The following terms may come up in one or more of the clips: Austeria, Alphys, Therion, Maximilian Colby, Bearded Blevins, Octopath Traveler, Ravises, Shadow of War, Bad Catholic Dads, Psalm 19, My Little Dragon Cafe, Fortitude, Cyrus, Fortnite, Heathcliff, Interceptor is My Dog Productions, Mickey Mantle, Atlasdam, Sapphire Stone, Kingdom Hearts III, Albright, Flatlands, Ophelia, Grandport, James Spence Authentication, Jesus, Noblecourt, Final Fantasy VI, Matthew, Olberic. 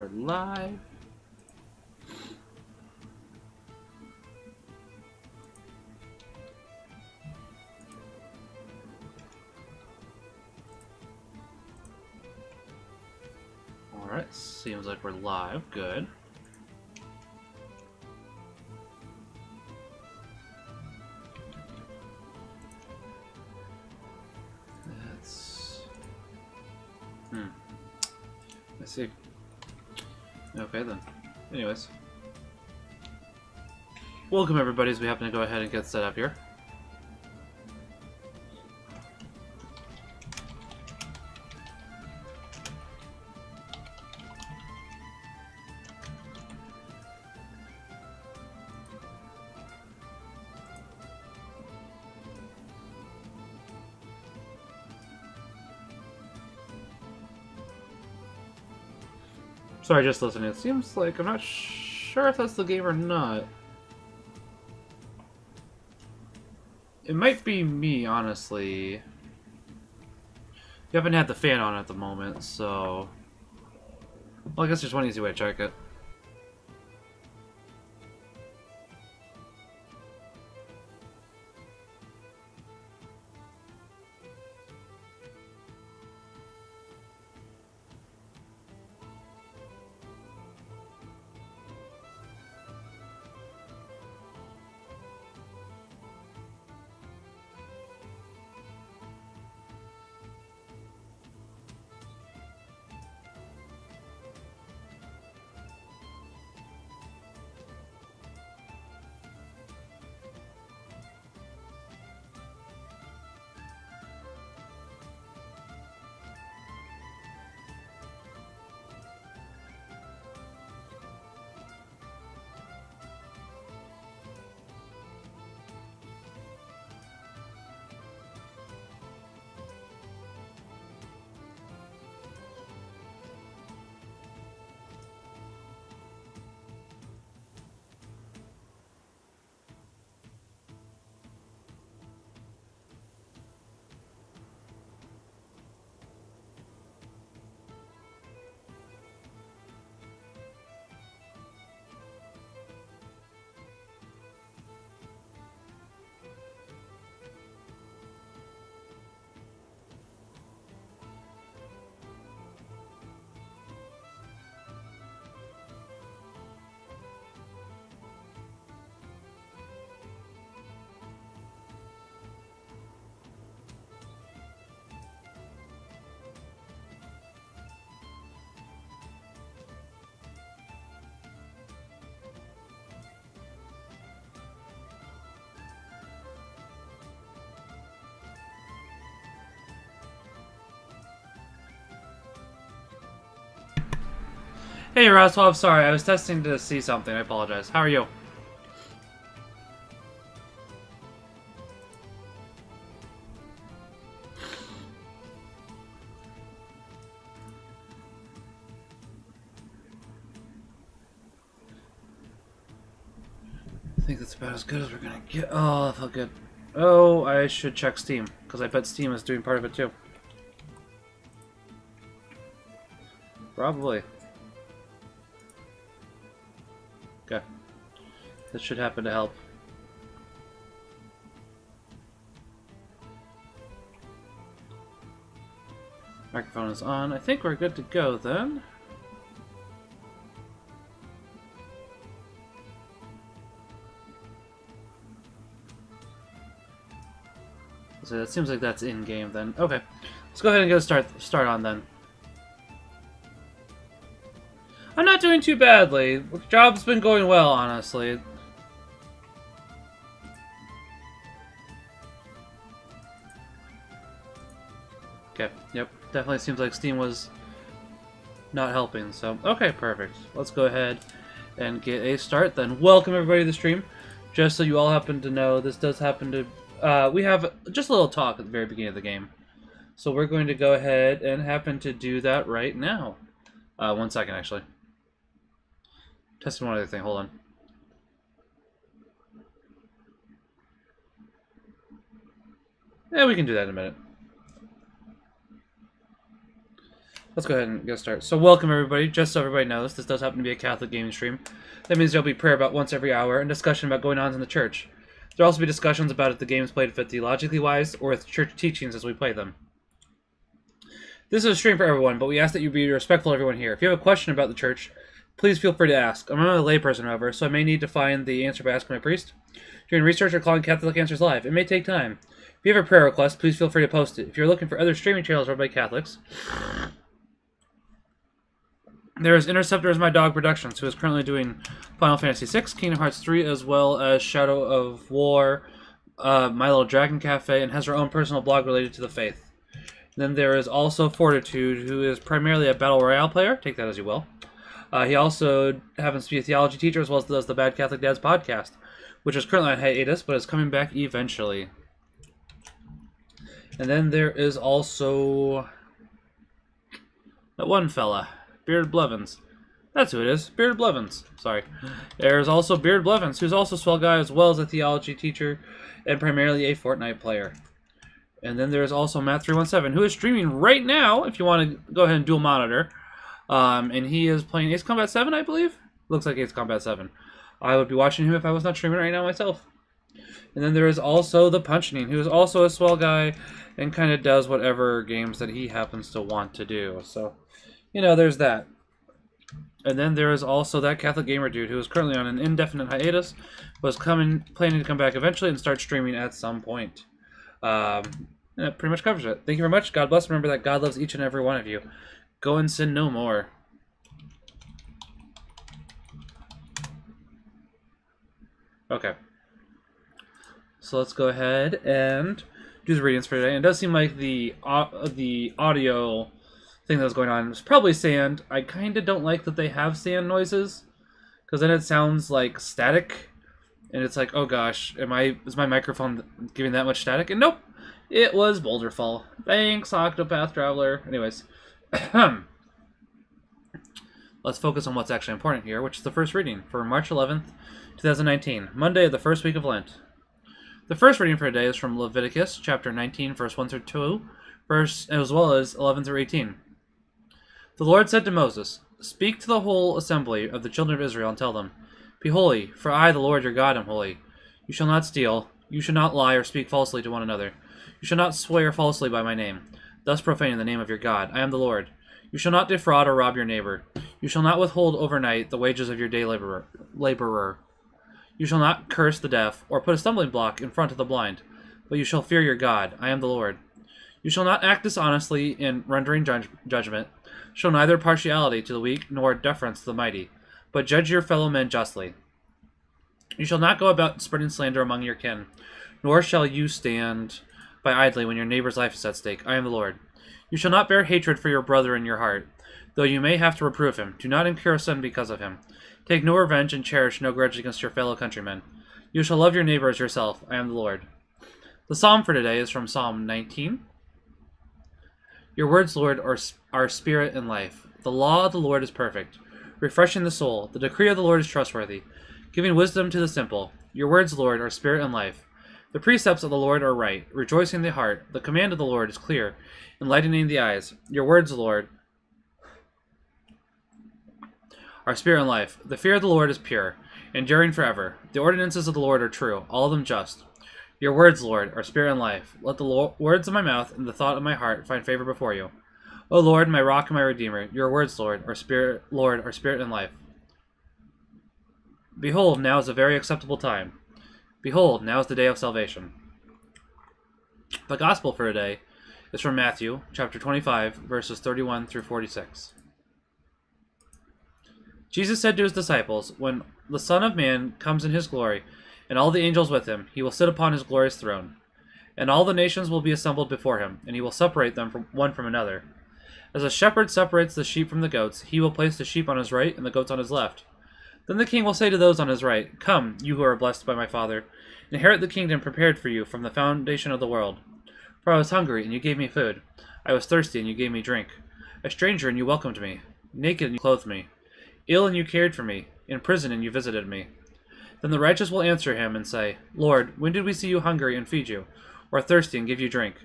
We're live. Alright, seems like we're live. Good. That's... I see. Okay then. Anyways. Welcome everybody, as we happen to go ahead and get set up here. Sorry, just listening. It seems like I'm not sure if that's the game or not. It might be me, honestly. You haven't had the fan on at the moment, so... Well, I guess there's one easy way to check it. Hey Roswell, I'm sorry, I was testing to see something, I apologize. How are you? I think that's about as good as we're gonna get. Oh, that felt good. Oh, I should check Steam, because I bet Steam is doing part of it too. Probably. Okay. This should happen to help. Microphone is on. I think we're good to go then. So that seems like that's in game then. Okay. Let's go ahead and go start on then. I'm not doing too badly. The job's been going well, honestly. Okay, yep. Definitely seems like Steam was not helping, so... Okay, perfect. Let's go ahead and get a start then. Welcome everybody to the stream. Just so you all happen to know, this does happen to... we have just a little talk at the very beginning of the game. So we're going to go ahead and happen to do that right now. 1 second, actually. Testing one other thing, hold on. Yeah, we can do that in a minute. Let's go ahead and get started. So welcome everybody, just so everybody knows, this does happen to be a Catholic gaming stream. That means there'll be prayer about once every hour and discussion about going on in the church. There'll also be discussions about if the games played fit theologically wise or with church teachings as we play them. This is a stream for everyone, but we ask that you be respectful of everyone here. If you have a question about the church, please feel free to ask. I'm a layperson, however, so I may need to find the answer by asking my priest. During research or calling Catholic Answers Live, it may take time. If you have a prayer request, please feel free to post it. If you're looking for other streaming channels run by Catholics, there is Interceptor is My Dog Productions, who is currently doing Final Fantasy VI, Kingdom Hearts III, as well as Shadow of War, My Little Dragon Cafe, and has her own personal blog related to the faith. Then there is also Fortitude, who is primarily a Battle Royale player. Take that as you will. He also happens to be a theology teacher, as well as does the Bad Catholic Dads podcast, which is currently on hiatus, but is coming back eventually. And then there is also that one fella, Bearded Blevins. That's who it is, Bearded Blevins. Sorry. There's also Bearded Blevins, who's also a swell guy, as well as a theology teacher, and primarily a Fortnite player. And then there's also Matt317, who is streaming right now, if you want to go ahead and dual monitor. And he is playing Ace Combat 7, I believe? Looks like Ace Combat 7. I would be watching him if I was not streaming right now myself. And then there is also The Punchening, who is also a swell guy and kind of does whatever games that he happens to want to do. So, you know, there's that. And then there is also that Catholic gamer dude who is currently on an indefinite hiatus, was planning to come back eventually and start streaming at some point. And that pretty much covers it. Thank you very much. God bless. Remember that God loves each and every one of you. Go and sin no more. Okay. So let's go ahead and do the readings for today. It does seem like the audio thing that was going on was probably sand. I kind of don't like that they have sand noises, because then it sounds like static. And it's like, oh gosh, is my microphone giving that much static? And nope, it was Boulderfall. Thanks, Octopath Traveler. Anyways, let's focus on what's actually important here, which is the first reading for March 11th, 2019, Monday of the first week of Lent. The first reading for today is from Leviticus, chapter 19, verse 1 through 2, as well as 11 through 18. The Lord said to Moses, "Speak to the whole assembly of the children of Israel and tell them, 'Be holy, for I, the Lord your God, am holy. You shall not steal. You shall not lie or speak falsely to one another. You shall not swear falsely by my name, thus profaning the name of your God. I am the Lord. You shall not defraud or rob your neighbor. You shall not withhold overnight the wages of your day laborer. You shall not curse the deaf or put a stumbling block in front of the blind, but you shall fear your God. I am the Lord. You shall not act dishonestly in rendering judgment. Show neither partiality to the weak nor deference to the mighty, but judge your fellow men justly. You shall not go about spreading slander among your kin, nor shall you stand by idly when your neighbor's life is at stake. I am the Lord. You shall not bear hatred for your brother in your heart, though you may have to reprove him. Do not incur sin because of him. Take no revenge and cherish no grudge against your fellow countrymen. You shall love your neighbor as yourself. I am the Lord." The psalm for today is from Psalm 19. "Your words, Lord, are spirit and life. The law of the Lord is perfect, refreshing the soul. The decree of the Lord is trustworthy, giving wisdom to the simple. Your words, Lord, are spirit and life. The precepts of the Lord are right, rejoicing the heart. The command of the Lord is clear, enlightening the eyes. Your words, Lord, are spirit and life. The fear of the Lord is pure, enduring forever. The ordinances of the Lord are true, all of them just. Your words, Lord, are spirit and life. Let the words of my mouth and the thought of my heart find favor before you. O Lord, my rock and my redeemer, your words, Lord, are spirit and life. Behold, now is a very acceptable time. Behold, now is the day of salvation." The gospel for today is from Matthew, chapter 25, verses 31 through 46. Jesus said to his disciples, "When the Son of Man comes in his glory, and all the angels with him, he will sit upon his glorious throne. And all the nations will be assembled before him, and he will separate them one from another. As a shepherd separates the sheep from the goats, he will place the sheep on his right and the goats on his left. Then the king will say to those on his right, 'Come, you who are blessed by my Father, inherit the kingdom prepared for you from the foundation of the world. For I was hungry, and you gave me food. I was thirsty, and you gave me drink. A stranger, and you welcomed me. Naked, and you clothed me. Ill, and you cared for me. In prison, and you visited me.' Then the righteous will answer him and say, 'Lord, when did we see you hungry and feed you, or thirsty and give you drink?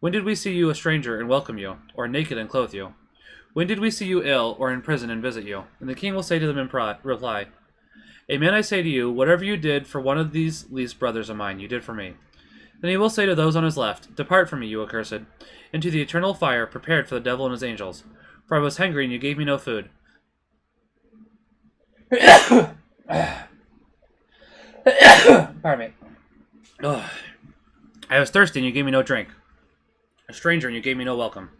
When did we see you a stranger and welcome you, or naked and clothe you? When did we see you ill or in prison and visit you? And the king will say to them in reply, Amen, I say to you, whatever you did for one of these least brothers of mine, you did for me. Then he will say to those on his left, Depart from me, you accursed, into the eternal fire prepared for the devil and his angels. For I was hungry, and you gave me no food. Pardon me. Ugh. I was thirsty, and you gave me no drink. A stranger, and you gave me no welcome.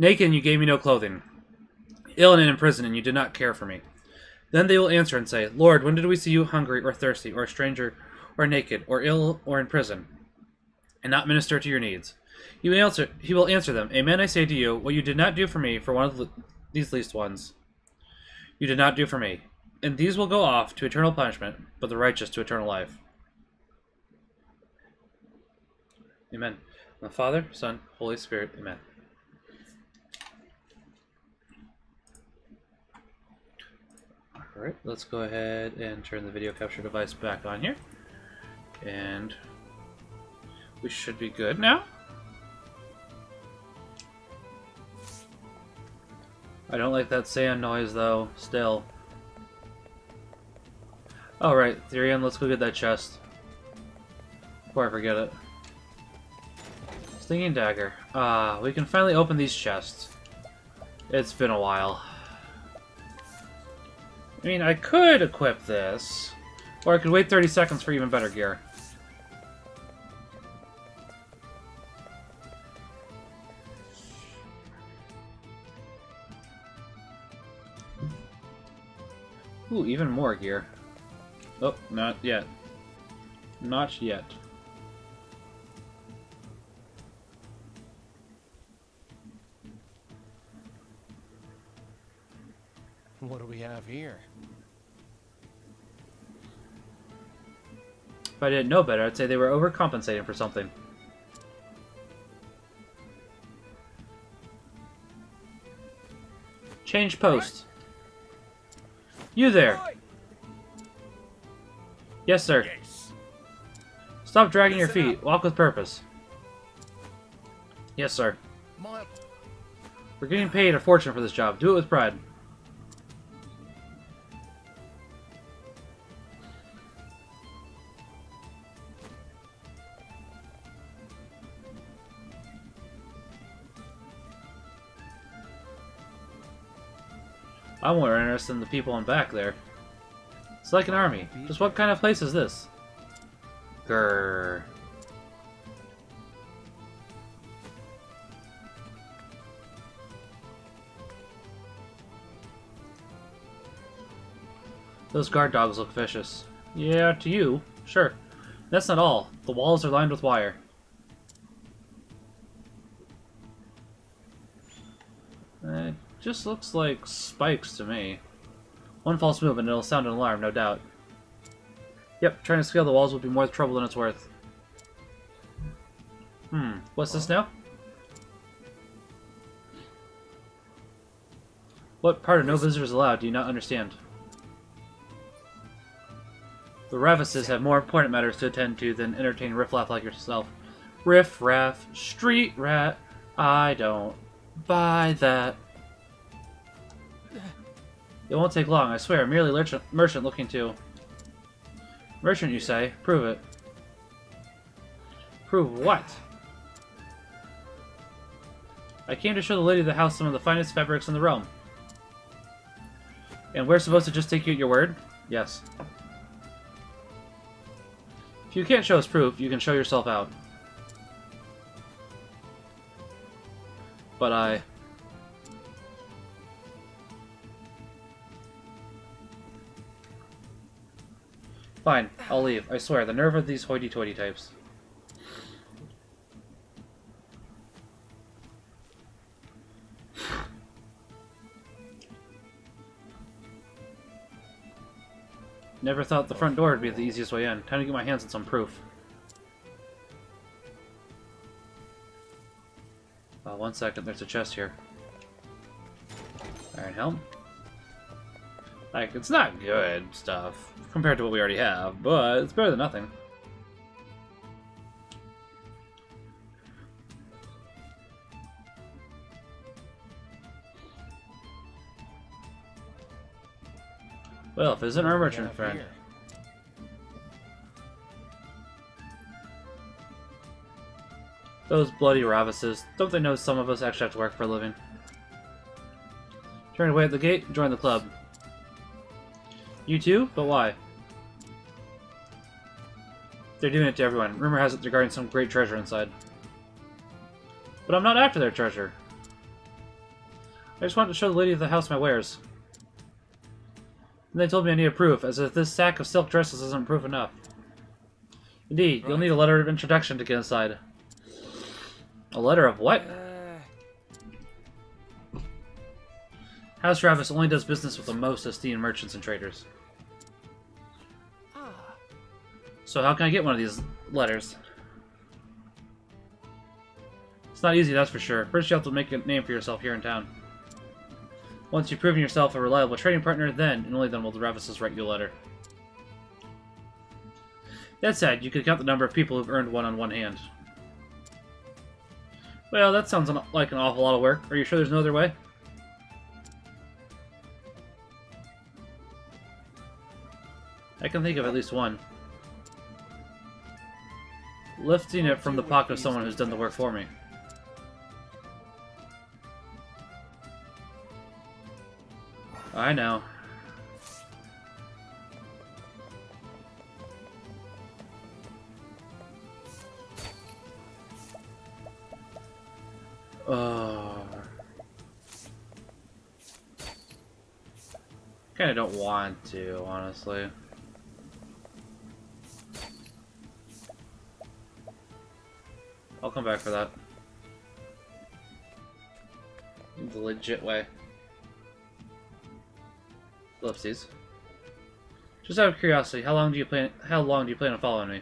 Naked, and you gave me no clothing. Ill and in prison, and you did not care for me. Then they will answer and say, Lord, when did we see you hungry or thirsty or a stranger or naked or ill or in prison, and not minister to your needs? He will answer them, Amen, I say to you, what you did not do for me, for one of these least ones, you did not do for me. And these will go off to eternal punishment, but the righteous to eternal life. Amen. In the Father, Son, Holy Spirit, Amen. Alright, let's go ahead and turn the video capture device back on here. And we should be good now. I don't like that sand noise though, still. Alright, Therion, let's go get that chest. Before I forget it. Stinging Dagger. We can finally open these chests. It's been a while. I mean, I could equip this, or I could wait 30 seconds for even better gear. Ooh, even more gear. Oh, not yet. Not yet. What do we have here? If I didn't know better, I'd say they were overcompensating for something. Change post. You there. Yes, sir. Yes. Stop dragging your feet. Walk with purpose. Yes, sir. We're getting paid a fortune for this job. Do it with pride. I'm more interested in the people in back there. It's like an army. Just what kind of place is this? Grrr. Those guard dogs look vicious. Yeah, to you. Sure. That's not all. The walls are lined with wire. Just looks like spikes to me. One false move and it'll sound an alarm, no doubt. Yep, trying to scale the walls will be more trouble than it's worth. Hmm, what's this now? What part of no visitors allowed do you not understand? The Ravises have more important matters to attend to than entertain riffraff like yourself. Riffraff, street rat, I don't buy that. It won't take long, I swear. Merely merchant looking to... Merchant, you say? Prove it. Prove what? I came to show the lady of the house some of the finest fabrics in the realm. And we're supposed to just take you at your word? Yes. If you can't show us proof, you can show yourself out. But I... Fine, I'll leave. I swear, the nerve of these hoity-toity types. Never thought the front door would be the easiest way in. Time to get my hands on some proof. 1 second, there's a chest here. Iron helm. Like, it's not good stuff compared to what we already have, but it's better than nothing. Well, if there's an armor merchant friend. Here. Those bloody Ravises. Don't they know some of us actually have to work for a living? Turn away at the gate and join the club. You too? But why? They're doing it to everyone. Rumor has it they're guarding some great treasure inside. But I'm not after their treasure. I just wanted to show the lady of the house my wares. And they told me I need a proof, as if this sack of silk dresses isn't proof enough. Indeed, right. You'll need a letter of introduction to get inside. A letter of what? House Ravus only does business with the most esteemed merchants and traders. So how can I get one of these letters? It's not easy, that's for sure. First you have to make a name for yourself here in town. Once you've proven yourself a reliable trading partner, then, and only then, will the Ravises write you a letter. That said, you could count the number of people who've earned one on one hand. Well, that sounds like an awful lot of work. Are you sure there's no other way? I can think of at least one. Lifting it from the pocket of someone who's done the work for me. I know. Kinda don't want to, honestly. I'll come back for that. The legit way. Ellipses. Just out of curiosity, how long do you plan on following me?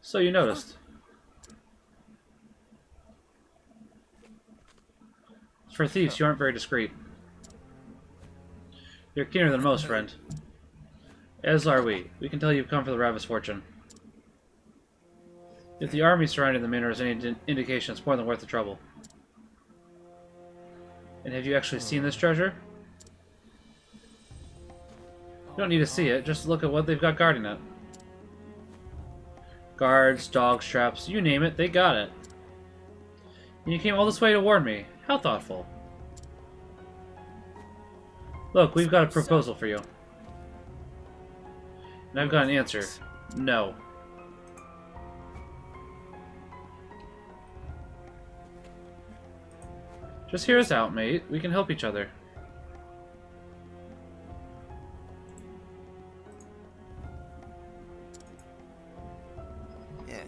So you noticed. For thieves, you aren't very discreet. You're keener than most, friend. As are we. We can tell you've come for the Ravis fortune. If the army surrounding the manor is any indication, it's more than worth the trouble. And have you actually seen this treasure? You don't need to see it, just look at what they've got guarding it. Guards, dog straps, you name it, they got it. And you came all this way to warn me. How thoughtful. Look, we've got a proposal for you. And I've got an answer. No. Just hear us out, mate. We can help each other. Yeah.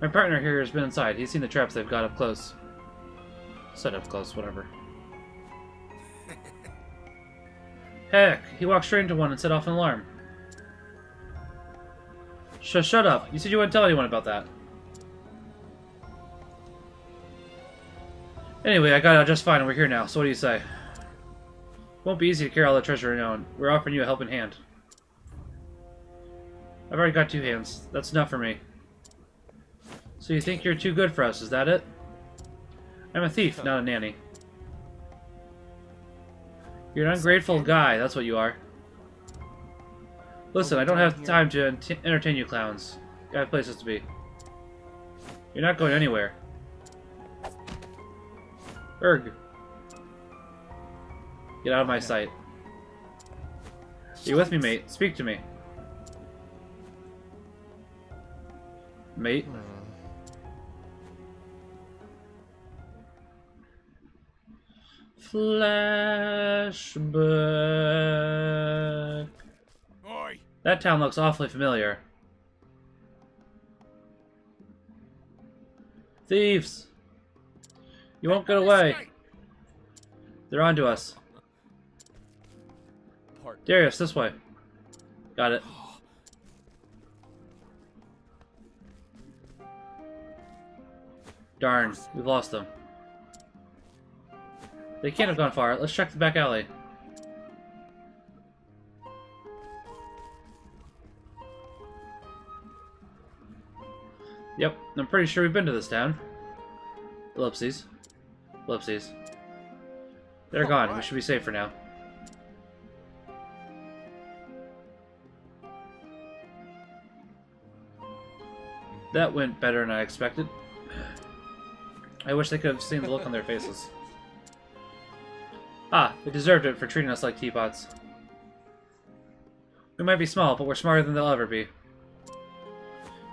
My partner here has been inside. He's seen the traps they've got up close. Set up close, whatever. Heck, he walked straight into one and set off an alarm. Shut up. You said you wouldn't tell anyone about that. Anyway, I got out just fine and we're here now, so what do you say? It won't be easy to carry all the treasure we own. We're offering you a helping hand. I've already got two hands. That's enough for me. So you think you're too good for us, is that it? I'm a thief, not a nanny. You're an ungrateful guy, that's what you are. Listen, I don't have time to entertain you clowns. I have places to be. You're not going anywhere. Erg. Get out of my sight. Are you with me, mate? Speak to me. Mate? Flashback. That town looks awfully familiar. Thieves! You won't get away. They're onto us. Darius, this way. Got it. Darn, we've lost them. They can't have gone far. Let's check the back alley. Yep, I'm pretty sure we've been to this town. Ellipses. Ellipses. They're gone. Right. We should be safe for now. That went better than I expected. I wish they could have seen the look on their faces. Ah, they deserved it for treating us like teapots. We might be small, but we're smarter than they'll ever be.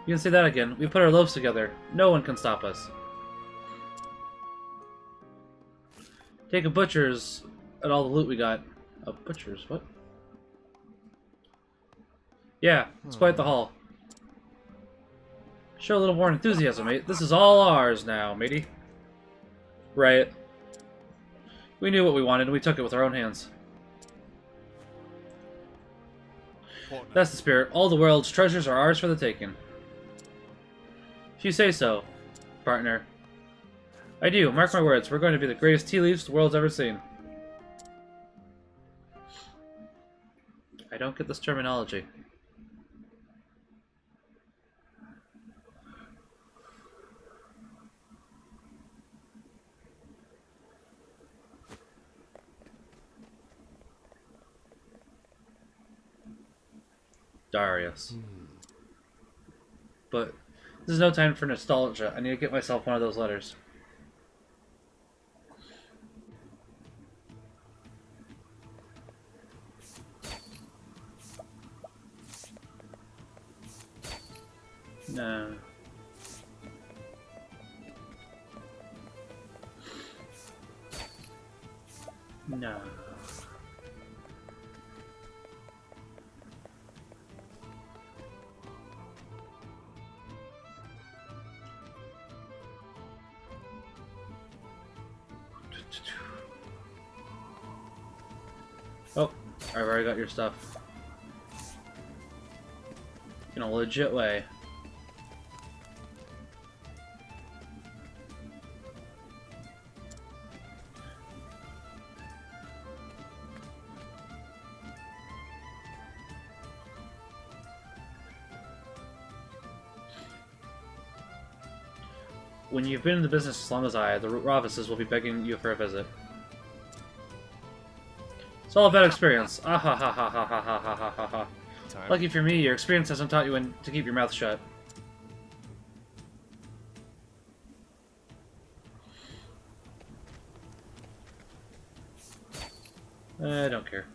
You can say that again. We put our loaves together. No one can stop us. Take a butcher's at all the loot we got. A butcher's? What? Yeah, it's quite the haul. Show a little more enthusiasm, mate. This is all ours now, matey. Right. We knew what we wanted, and we took it with our own hands. That's the spirit. All the world's treasures are ours for the taking. If you say so, partner. I do. Mark my words. We're going to be the greatest tea leaves the world's ever seen. I don't get this terminology. Darius. But this is no time for nostalgia. I need to get myself one of those letters. No. No. Oh, I've already got your stuff. In a legit way. When you've been in the business as long as I, the Ravises will be begging you for a visit. It's all about experience. Ah ha ha ha ha ha ha ha ha ha. Lucky for me, your experience hasn't taught you when to keep your mouth shut. I don't care.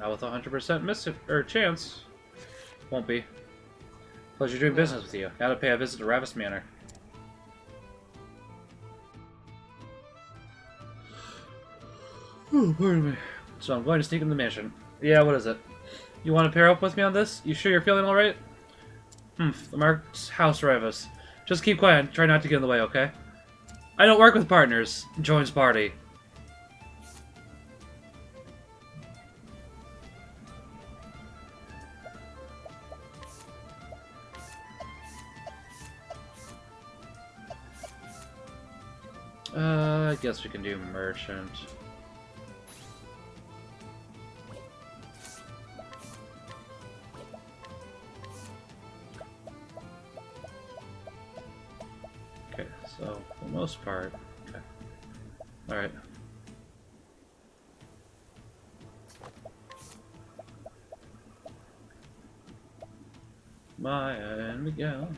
Not with 100% miss or chance. Won't be. Pleasure doing business with you. Now to pay a visit to Ravus Manor. Ooh, pardon me. So I'm going to sneak in the mansion. Yeah, what is it? You want to pair up with me on this? You sure you're feeling alright? The Mark's house Ravus. Just keep quiet and try not to get in the way, okay? I don't work with partners. Joins party. I guess we can do merchant. Okay, so for the most part, okay. Alright. Maya and Miguel.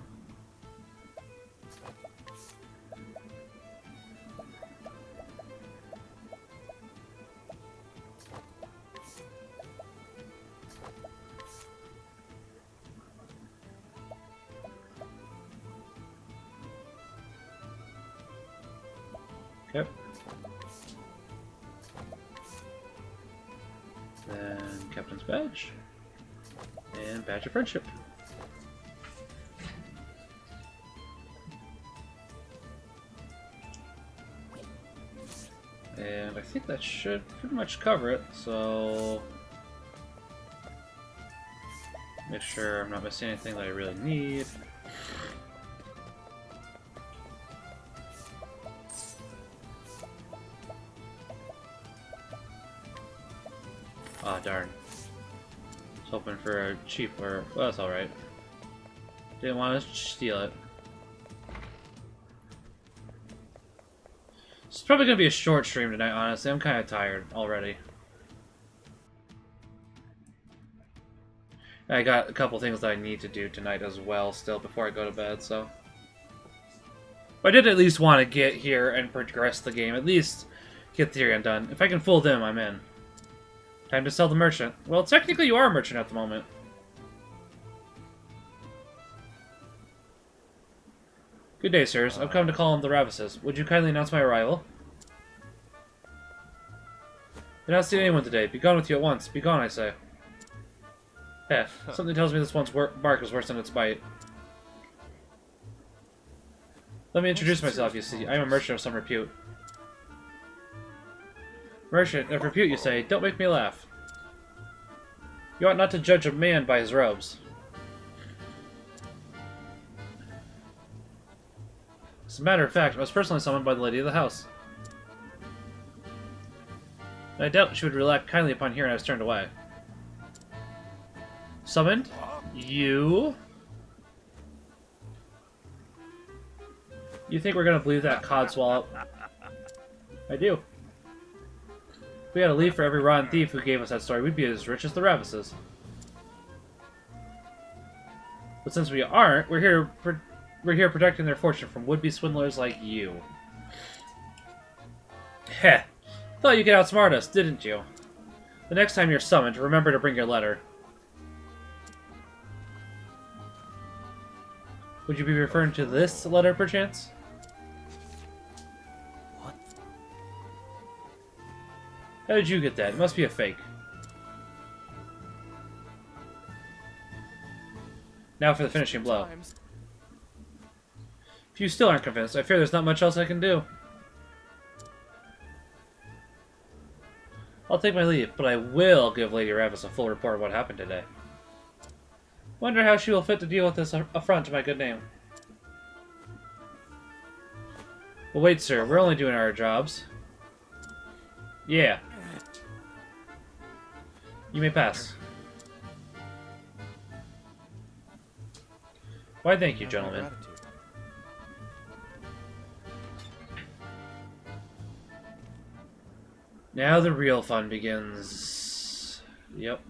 Badge and badge of friendship. And I think that should pretty much cover it, so make sure I'm not missing anything that I really need. Ah, darn. I was hoping for a cheaper. Well, that's alright. Didn't want to steal it. It's probably going to be a short stream tonight, honestly. I'm kind of tired already. I got a couple things that I need to do tonight as well still before I go to bed, so... But I did at least want to get here and progress the game. At least get Therion done. If I can fool them, I'm in. Time to sell the merchant. Well, technically you are a merchant at the moment. Good day, sirs. I've come to call on the Ravises. Would you kindly announce my arrival? Did not see anyone today. Be gone with you at once. Be gone, I say. Eh, something tells me this one's bark is worse than its bite. Let me introduce myself, you see. I am a merchant of some repute. Merchant of repute, you say. Don't make me laugh. You ought not to judge a man by his robes. As a matter of fact, I was personally summoned by the lady of the house. And I doubt she would react kindly upon hearing I was turned away. Summoned? You? You think we're gonna believe that codswallop? I do. If we had a leaf for every rotten thief who gave us that story, we'd be as rich as the Ravises. But since we aren't, we're here protecting their fortune from would-be swindlers like you. Heh. Thought you could outsmart us, didn't you? The next time you're summoned, remember to bring your letter. Would you be referring to this letter, perchance? What? How did you get that? It must be a fake. Now for the finishing blow. If you still aren't convinced, I fear there's not much else I can do. I'll take my leave, but I will give Lady Ravus a full report of what happened today. Wonder how she will fit to deal with this affront to my good name. Well, wait, sir. We're only doing our jobs. Yeah. You may pass. Why, thank you, gentlemen. Now the real fun begins. Yep.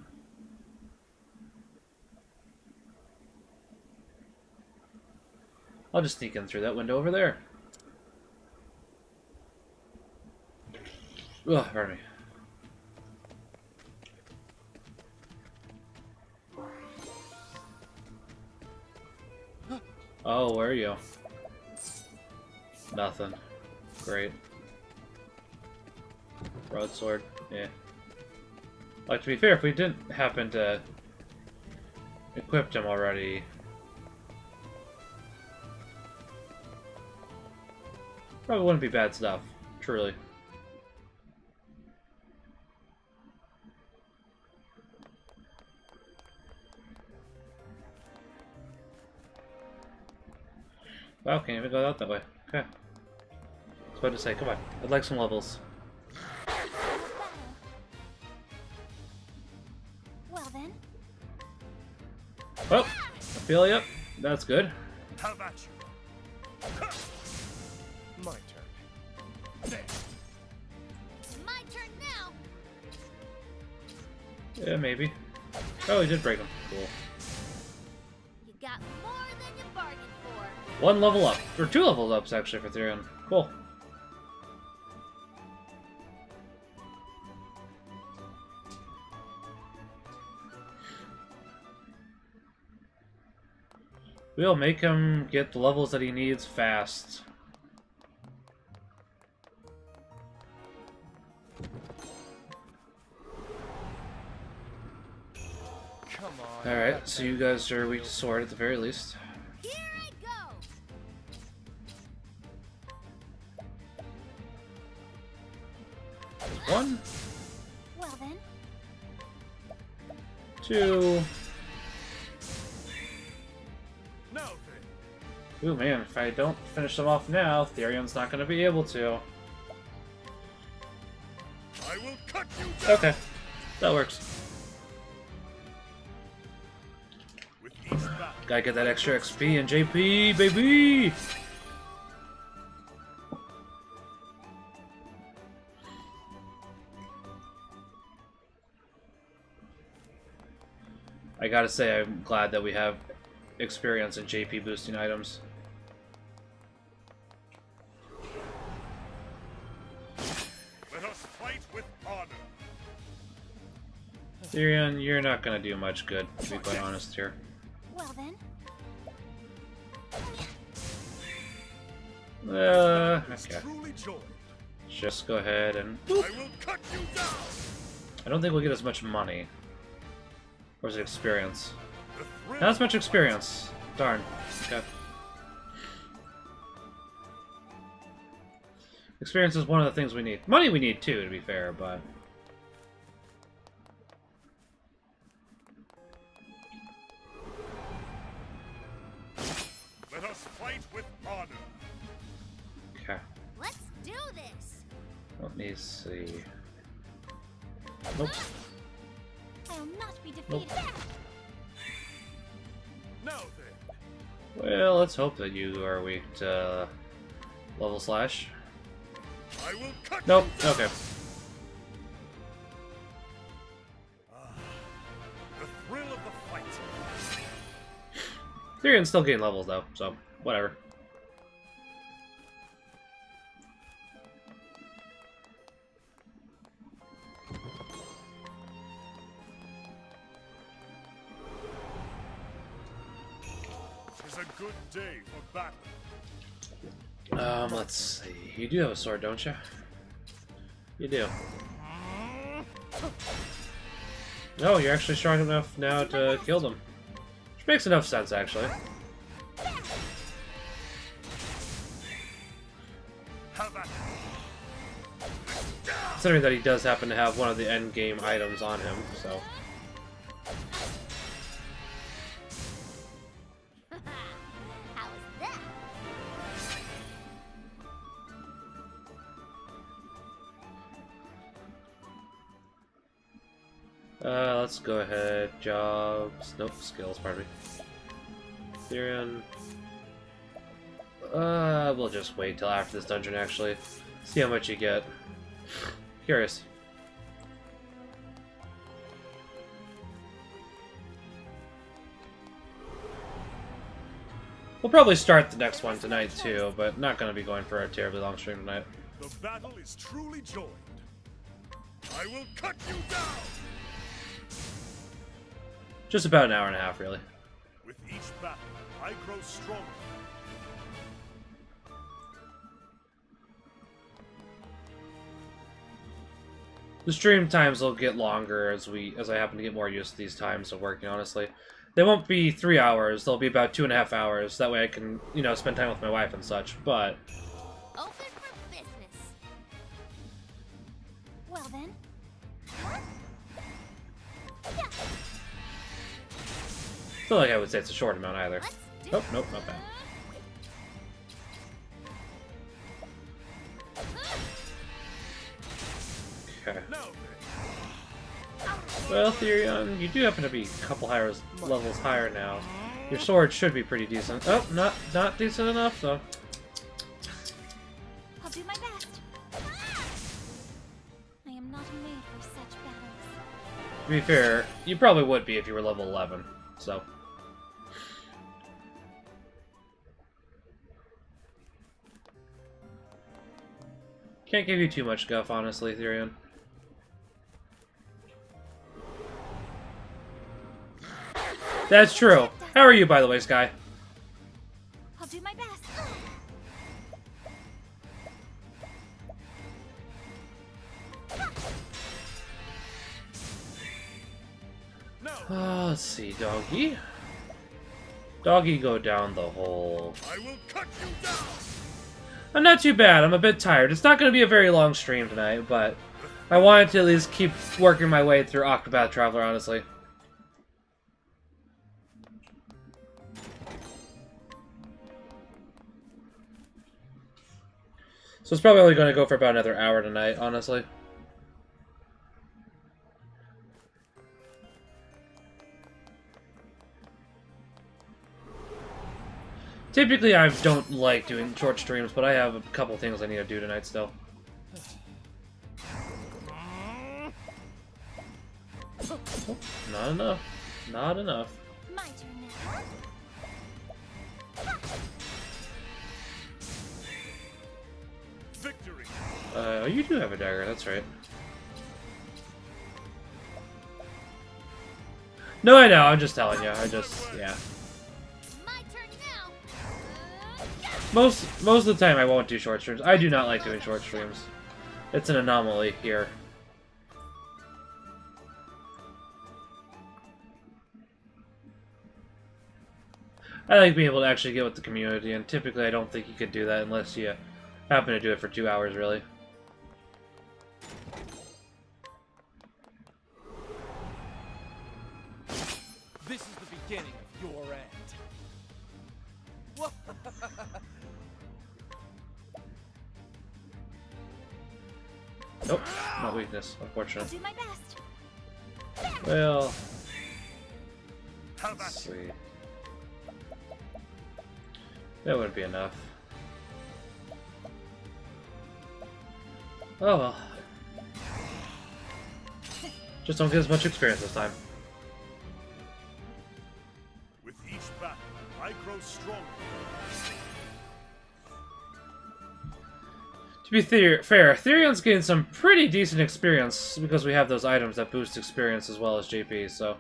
I'll just sneak in through that window over there. Ugh, pardon me. Oh, where are you? Nothing. Great. Broadsword. Yeah. Like, to be fair, if we didn't happen to equip him already... Probably wouldn't be bad stuff, truly. Wow, can't even go out that way. Okay. I was about to say, come on, I'd like some levels. Well then. Well, Ophelia, that's good. How about you? My turn. My turn now. Yeah, maybe. Oh, he did break him. Cool. You got more than you bargained for. One level up, or two level ups actually for Therion. Cool. We'll make him get the levels that he needs fast. Alright, so you guys are weak to sword at the very least. Here I go. One. Well then. Two. No. Ooh man, if I don't finish them off now, Therion's not gonna be able to. I will cut you down. Okay. That works. Gotta get that extra XP and JP, baby! I gotta say, I'm glad that we have experience in JP boosting items. Let us fight with honor. Therion, you're not gonna do much good, to be quite honest here. Well then. Okay. Just go ahead and. I will cut you down. I don't think we'll get as much money. Or is it experience? Not as much experience. Darn. Okay. Experience is one of the things we need. Money we need too, to be fair, but. Let us fight with honor. Okay. Let's do this. Let me see. Nope. I'll not be defeated. Nope. Well, let's hope that you are weak to level slash. I will cut nope. Okay. The thrill of the fight. Therion's still getting levels though, so whatever. Day for battle. Let's see. You do have a sword, don't you? You do. No, you're actually strong enough now to kill them. Which makes enough sense, actually. Considering that he does happen to have one of the end game items on him, so. Let's go ahead, jobs, nope, skills, pardon me. Therion. We'll just wait till after this dungeon, actually. See how much you get. Curious. We'll probably start the next one tonight, too, but not going to be going for a terribly long stream tonight. The battle is truly joined. I will cut you down! Just about an hour and a half, really. With each battle, I grow stronger. The stream times will get longer as I happen to get more used to these times of working. Honestly, they won't be 3 hours; they'll be about 2.5 hours. That way, I can spend time with my wife and such. But open for business. Well then. Huh? Yeah. I feel like I would say it's a short amount either. Nope, nope, not bad. Okay. Well, Therion, you do happen to be a couple levels higher now. Your sword should be pretty decent. Oh, not decent enough though. I'll do my best. I am not made for such battles. To be fair, you probably would be if you were level 11. So. Can't give you too much guff, honestly, Therion. That's true. How are you, by the way, Sky? I'll do my best. Let's see, doggy. Doggy, go down the hole. I will cut you down. I'm not too bad. I'm a bit tired. It's not going to be a very long stream tonight, but I wanted to at least keep working my way through Octopath Traveler, honestly. So it's probably only going to go for about another hour tonight, honestly. Typically, I don't like doing short streams, but I have a couple things I need to do tonight still. Oh, not enough. Not enough. My turn now. Victory. You do have a dagger, that's right. No, I know, I'm just telling you, yeah. My turn now. Most of the time I won't do short streams. I do not like doing short streams. It's an anomaly here. I like being able to actually get with the community, and typically I don't think you could do that unless you happen to do it for 2 hours, really. This is the beginning of your end. Nope, not weakness, unfortunately. I'll do my best. Well, let's see. That wouldn't be enough. Oh well. Just don't get as much experience this time. With each battle, I grow stronger. To be fair, Therion's getting some pretty decent experience because we have those items that boost experience as well as JP, so.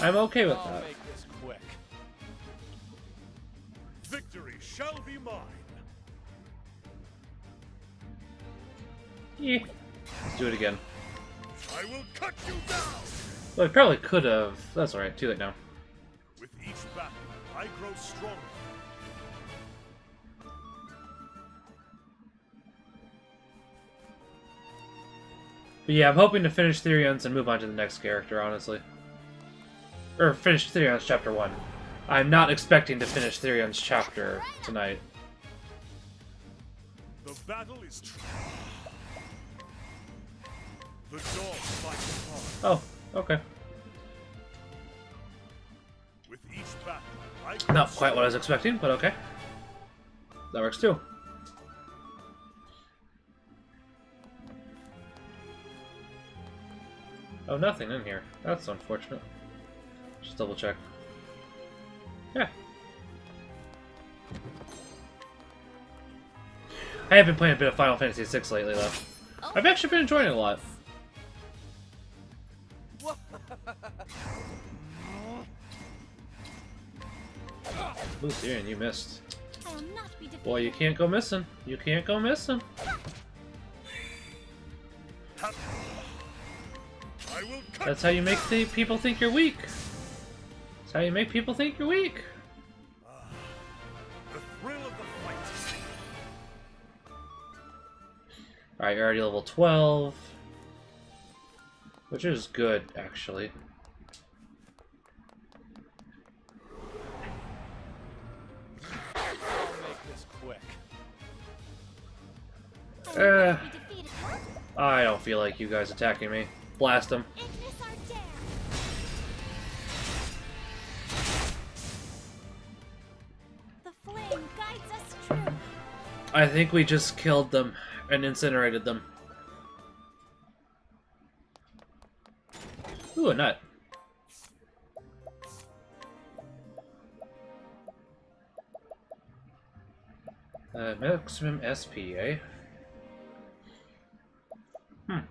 I'm okay with that. Make this quick. Victory shall be mine. Yeah. Let's do it again. I will cut you down. Well, I probably could have. That's all right. Too late now. With each battle, I grow stronger. But yeah, I'm hoping to finish Therion's and move on to the next character, honestly. Or finish Therion's chapter 1. I'm not expecting to finish Therion's chapter tonight. The battle is true. The dogs fight hard. Oh, okay. With each battle, I not quite what I was expecting, but okay. That works too. Oh, nothing in here. That's unfortunate. Just double check. Yeah. I have been playing a bit of Final Fantasy VI lately, though. I've actually been enjoying it a lot. Ooh, Therion, you missed. Boy, you can't go missing. You can't go missing. That's how you make the people think you're weak. How you make people think you're weak. The thrill of the fight. Alright, you're already level 12. Which is good, actually. I'll make this quick. I don't feel like you guys attacking me. Blast them. I think we just killed them and incinerated them. Ooh, a nut. Maximum SP, eh?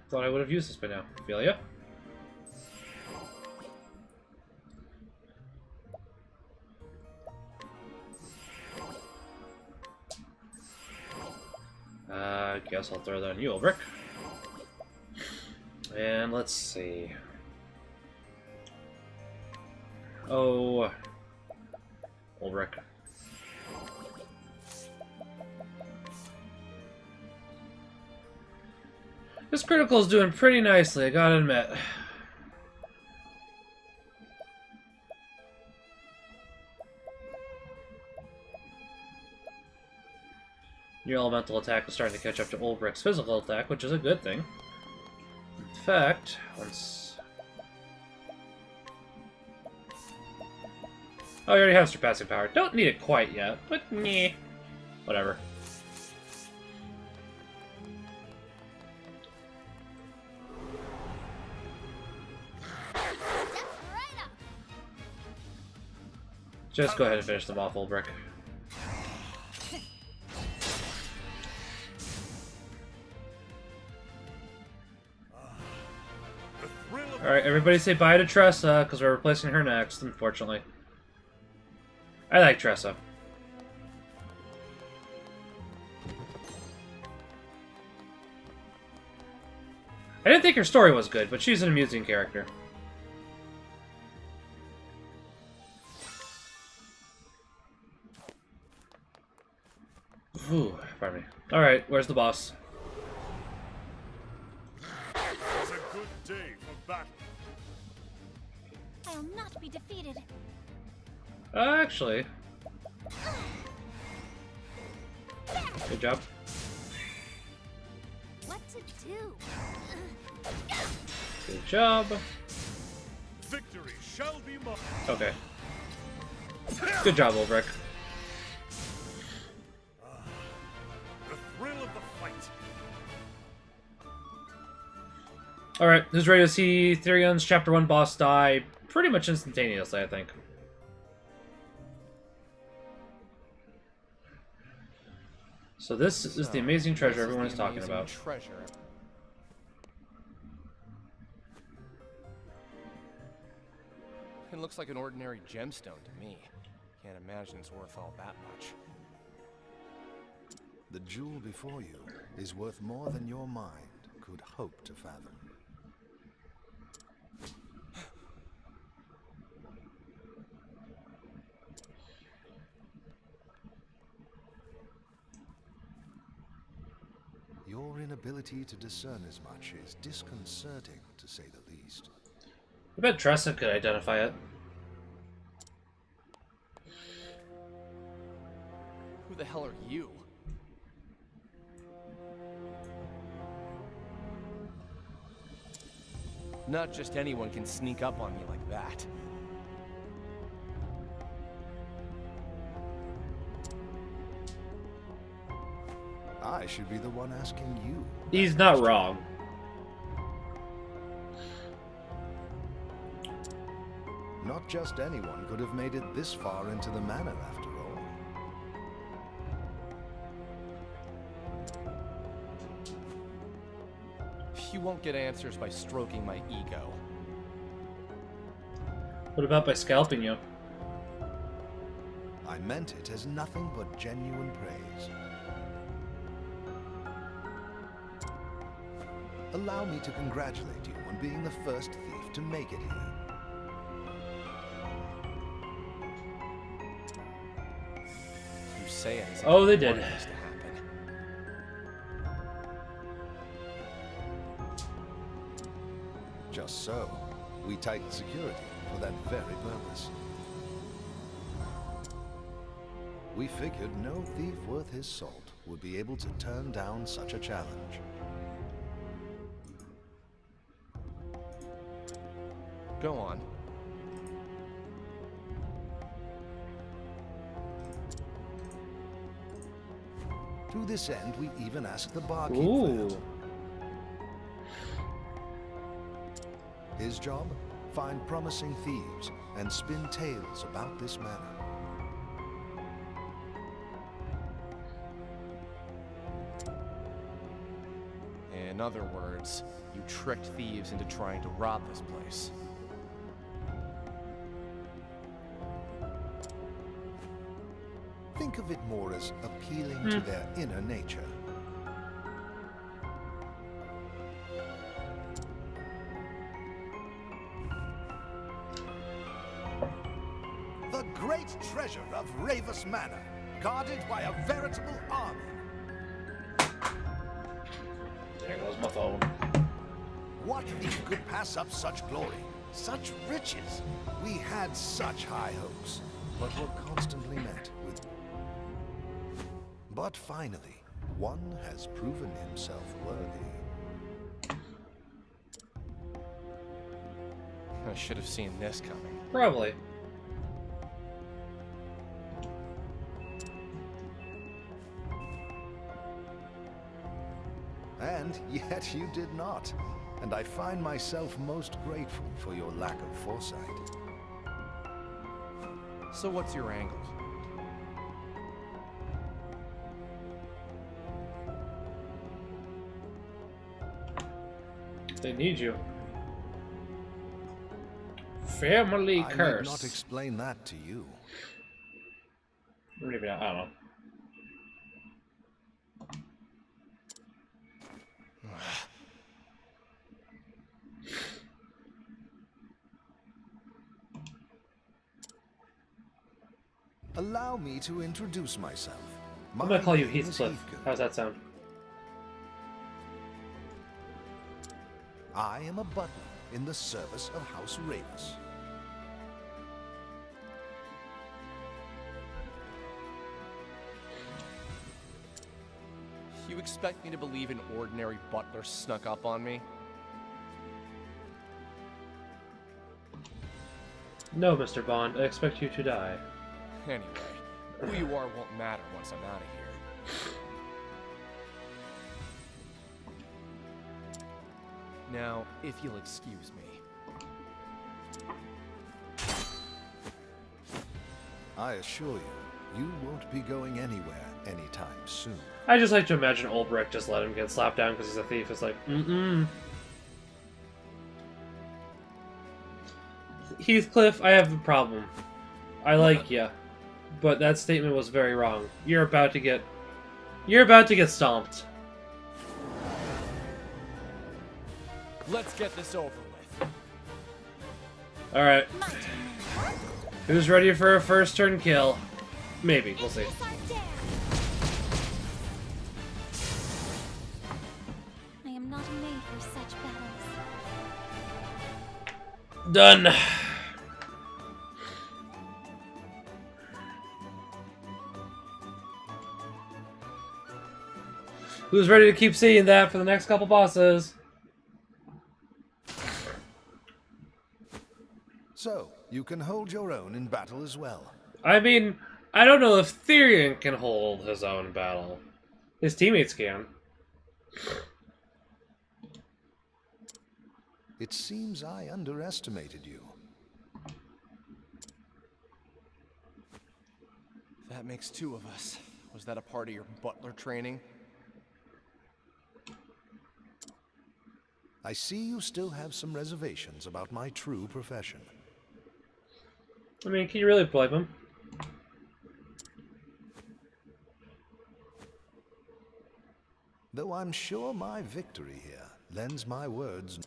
Thought I would have used this by now. Ophelia? I guess I'll throw that on you, Olberic. And let's see. Oh, Olberic. This critical is doing pretty nicely, I gotta admit. Your elemental attack is starting to catch up to Olberic's physical attack, which is a good thing. In fact, let's Oh, you already have surpassing power. Don't need it quite yet, but meh. Whatever. Just go ahead and finish them off, Olberic. Alright, everybody say bye to Tressa, because we're replacing her next, unfortunately. I like Tressa. I didn't think her story was good, but she's an amusing character. Ooh, pardon me. Alright, where's the boss? It's a good day for battle. I will not be defeated. Actually. Good job. What to do? Good job. Victory shall be mine. Okay. Good job, Olberic. Alright, who's ready to see Therion's Chapter 1 boss die pretty much instantaneously, I think. So this is the amazing treasure everyone is talking about. Treasure. It looks like an ordinary gemstone to me. Can't imagine it's worth all that much. The jewel before you is worth more than your mind could hope to fathom. Your inability to discern as much is disconcerting, to say the least. I bet Tressa could identify it. Who the hell are you? Not just anyone can sneak up on me like that. I should be the one asking you. He's not wrong. Not just anyone could have made it this far into the manor, after all. You won't get answers by stroking my ego. What about by scalping you? I meant it as nothing but genuine praise. Allow me to congratulate you on being the first thief to make it here. You say it as oh, they did. Just so, we tightened security for that very purpose. We figured no thief worth his salt would be able to turn down such a challenge. Go on. To this end, we even asked the barkeep for help. His job? Find promising thieves and spin tales about this manor. In other words, you tricked thieves into trying to rob this place. Think of it more as appealing to their inner nature. Treasure of Ravus Manor, guarded by a veritable army. There goes my phone. What thief could pass up such glory, such riches? We had such high hopes, but were constantly met with... But finally, one has proven himself worthy. I should have seen this coming. Probably. and yet you did not. And I find myself most grateful for your lack of foresight. So what's your angle? They need you. Family curse. I would not explain that to you. Maybe not, I don't know. Allow me to introduce myself. I'm gonna call you Heathcliff. How's that sound? I am a butler in the service of House Ravus. You expect me to believe an ordinary butler snuck up on me? No, Mr. Bond. I expect you to die. Anyway, who you are won't matter once I'm out of here. Now, if you'll excuse me. I assure you, you won't be going anywhere anytime soon. I just like to imagine Olberic just let him get slapped down because he's a thief. It's like, mm-mm. Heathcliff, I have a problem. I like you. But that statement was very wrong. You're about to get stomped. Let's get this over with. All right. Who's ready for a first turn kill? Maybe, we'll see. I am not made for such battles. Done. Who's ready to keep seeing that for the next couple bosses? So, you can hold your own in battle as well. I mean, I don't know if Therion can hold his own battle. His teammates can. It seems I underestimated you. That makes two of us. Was that a part of your butler training? I see you still have some reservations about my true profession. I mean, can you really blame him? Though I'm sure my victory here lends my words...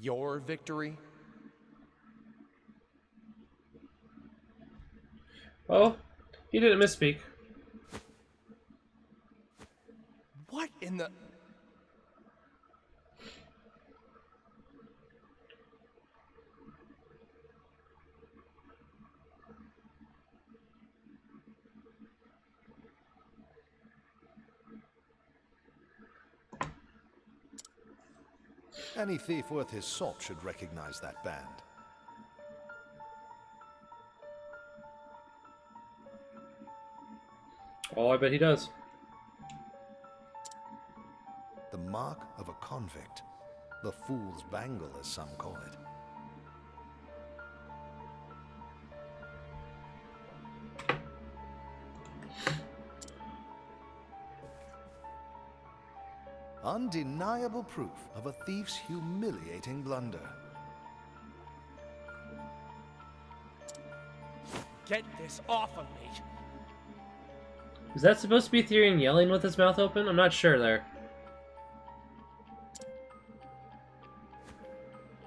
Your victory? Oh, he didn't misspeak. What in the... Any thief worth his salt should recognize that band. Oh, I bet he does. The mark of a convict. The fool's bangle, as some call it. Undeniable proof of a thief's humiliating blunder. Get this off of me! Is that supposed to be Therion yelling with his mouth open? I'm not sure there.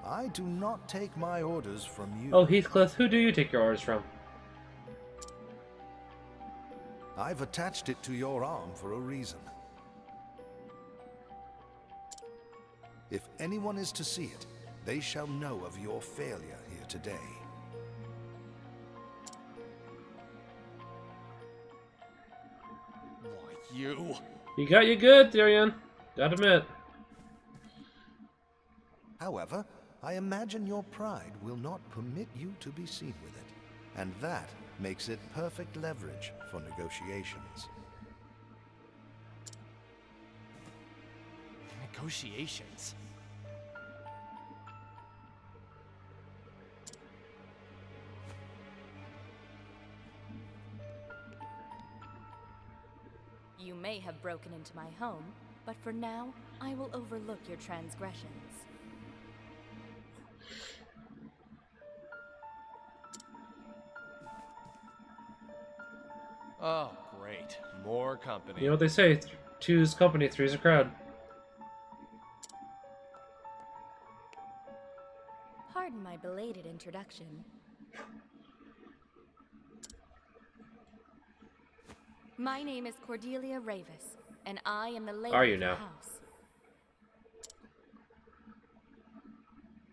I do not take my orders from you. Oh, Heathcliff, who do you take your orders from? I've attached it to your arm for a reason. If anyone is to see it, they shall know of your failure here today. Why, you? He got you good, Therion. Gotta admit. However, I imagine your pride will not permit you to be seen with it, and that makes it perfect leverage for negotiations. Negotiations. You may have broken into my home, but for now, I will overlook your transgressions. Oh, great. More company. You know what they say, two's company, three's a crowd. Pardon my belated introduction. My name is Cordelia Ravus, and I am the lady of the house.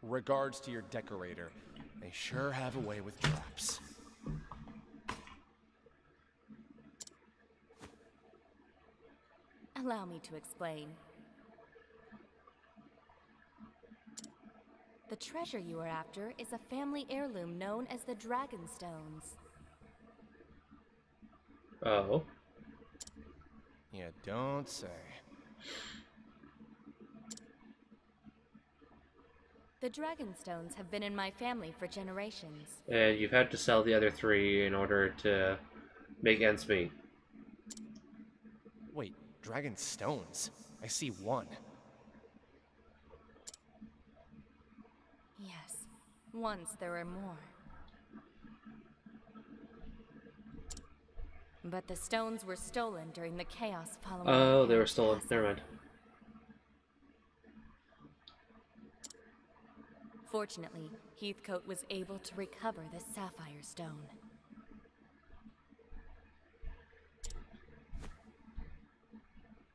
Regards to your decorator. They sure have a way with traps. Allow me to explain. The treasure you are after is a family heirloom known as the Dragon Stones. Oh. Yeah, don't say. The Dragon Stones have been in my family for generations. And you've had to sell the other three in order to make ends meet. Wait. Dragon Stones. I see one. Yes. Once there were more. But the stones were stolen during the chaos following. Oh, they were stolen. Never mind. Fortunately, Heathcote was able to recover the Sapphire Stone.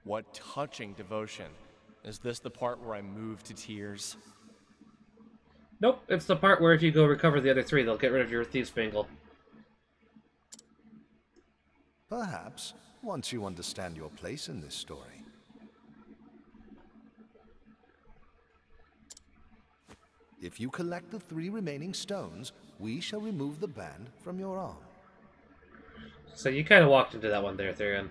What touching devotion. Is this the part where I move to tears? Nope, it's the part where if you go recover the other three, they'll get rid of your thief spangle. Perhaps, once you understand your place in this story. If you collect the three remaining stones, we shall remove the band from your arm. So you kind of walked into that one there, Therion.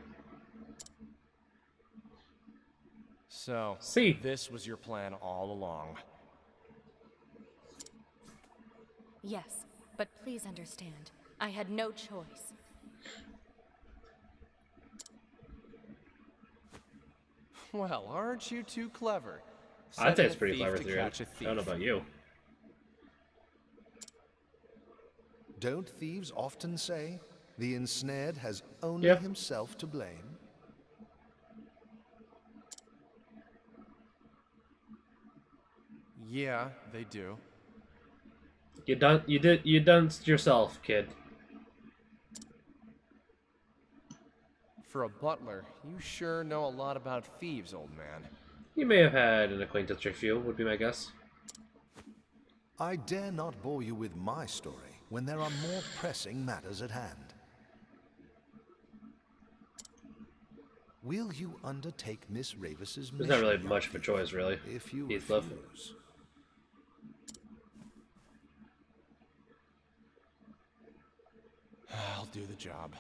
So, this was your plan all along. Yes, but please understand, I had no choice. Well, aren't you too clever? I think it's pretty clever, Therion. I don't know about you. Don't thieves often say, the ensnared has only himself to blame? Yeah, they do. You dunced yourself, kid. For a butler, you sure know a lot about thieves, old man. You may have had an acquaintance or few, would be my guess. I dare not bore you with my story when there are more pressing matters at hand. Will you undertake Miss Ravis's mission? There's not really much of a choice, really. If you refuse. I'll do the job.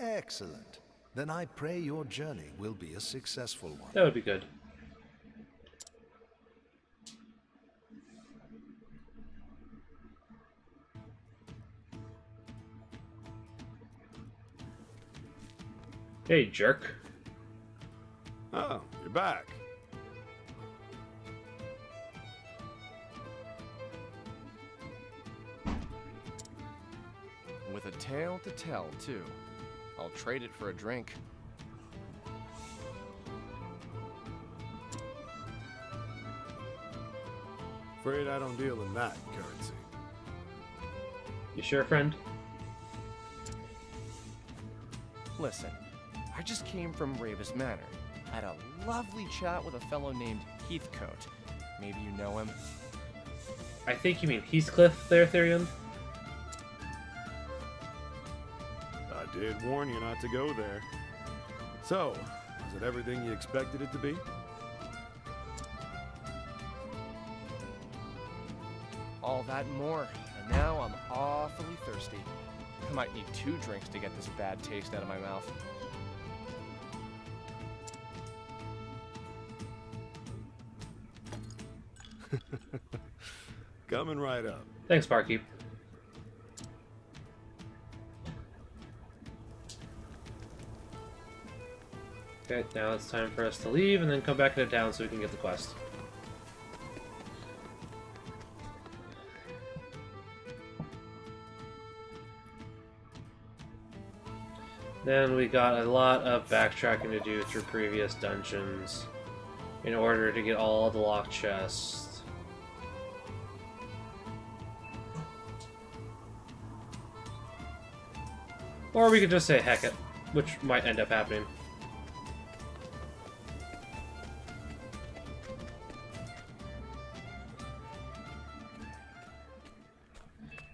Excellent. Then I pray your journey will be a successful one. That would be good. Hey, jerk. Oh, you're back. With a tale to tell, too. I'll trade it for a drink. Afraid I don't deal in that currency. You sure, friend? Listen. I just came from Ravus Manor. I had a lovely chat with a fellow named Heathcote. Maybe you know him? I think you mean Heathcliff there, Therion. I did warn you not to go there. So, is it everything you expected it to be? All that and more. And now I'm awfully thirsty. might need two drinks to get this bad taste out of my mouth. Coming right up. Thanks, barkeep. Okay, now it's time for us to leave and then come back into town so we can get the quest. Then we got a lot of backtracking to do through previous dungeons in order to get all the locked chests. Or we could just say heck it, which might end up happening.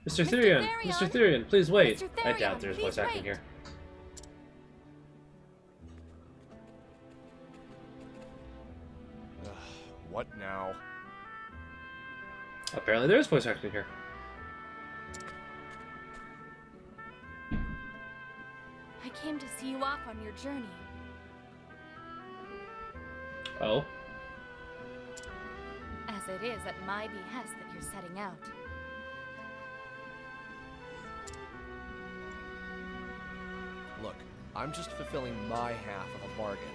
Mr. Therion, please wait. I doubt there's voice acting here. What now? Apparently there is voice acting here. I came to see you off on your journey. Oh. As it is at my behest that you're setting out. Look, I'm just fulfilling my half of a bargain.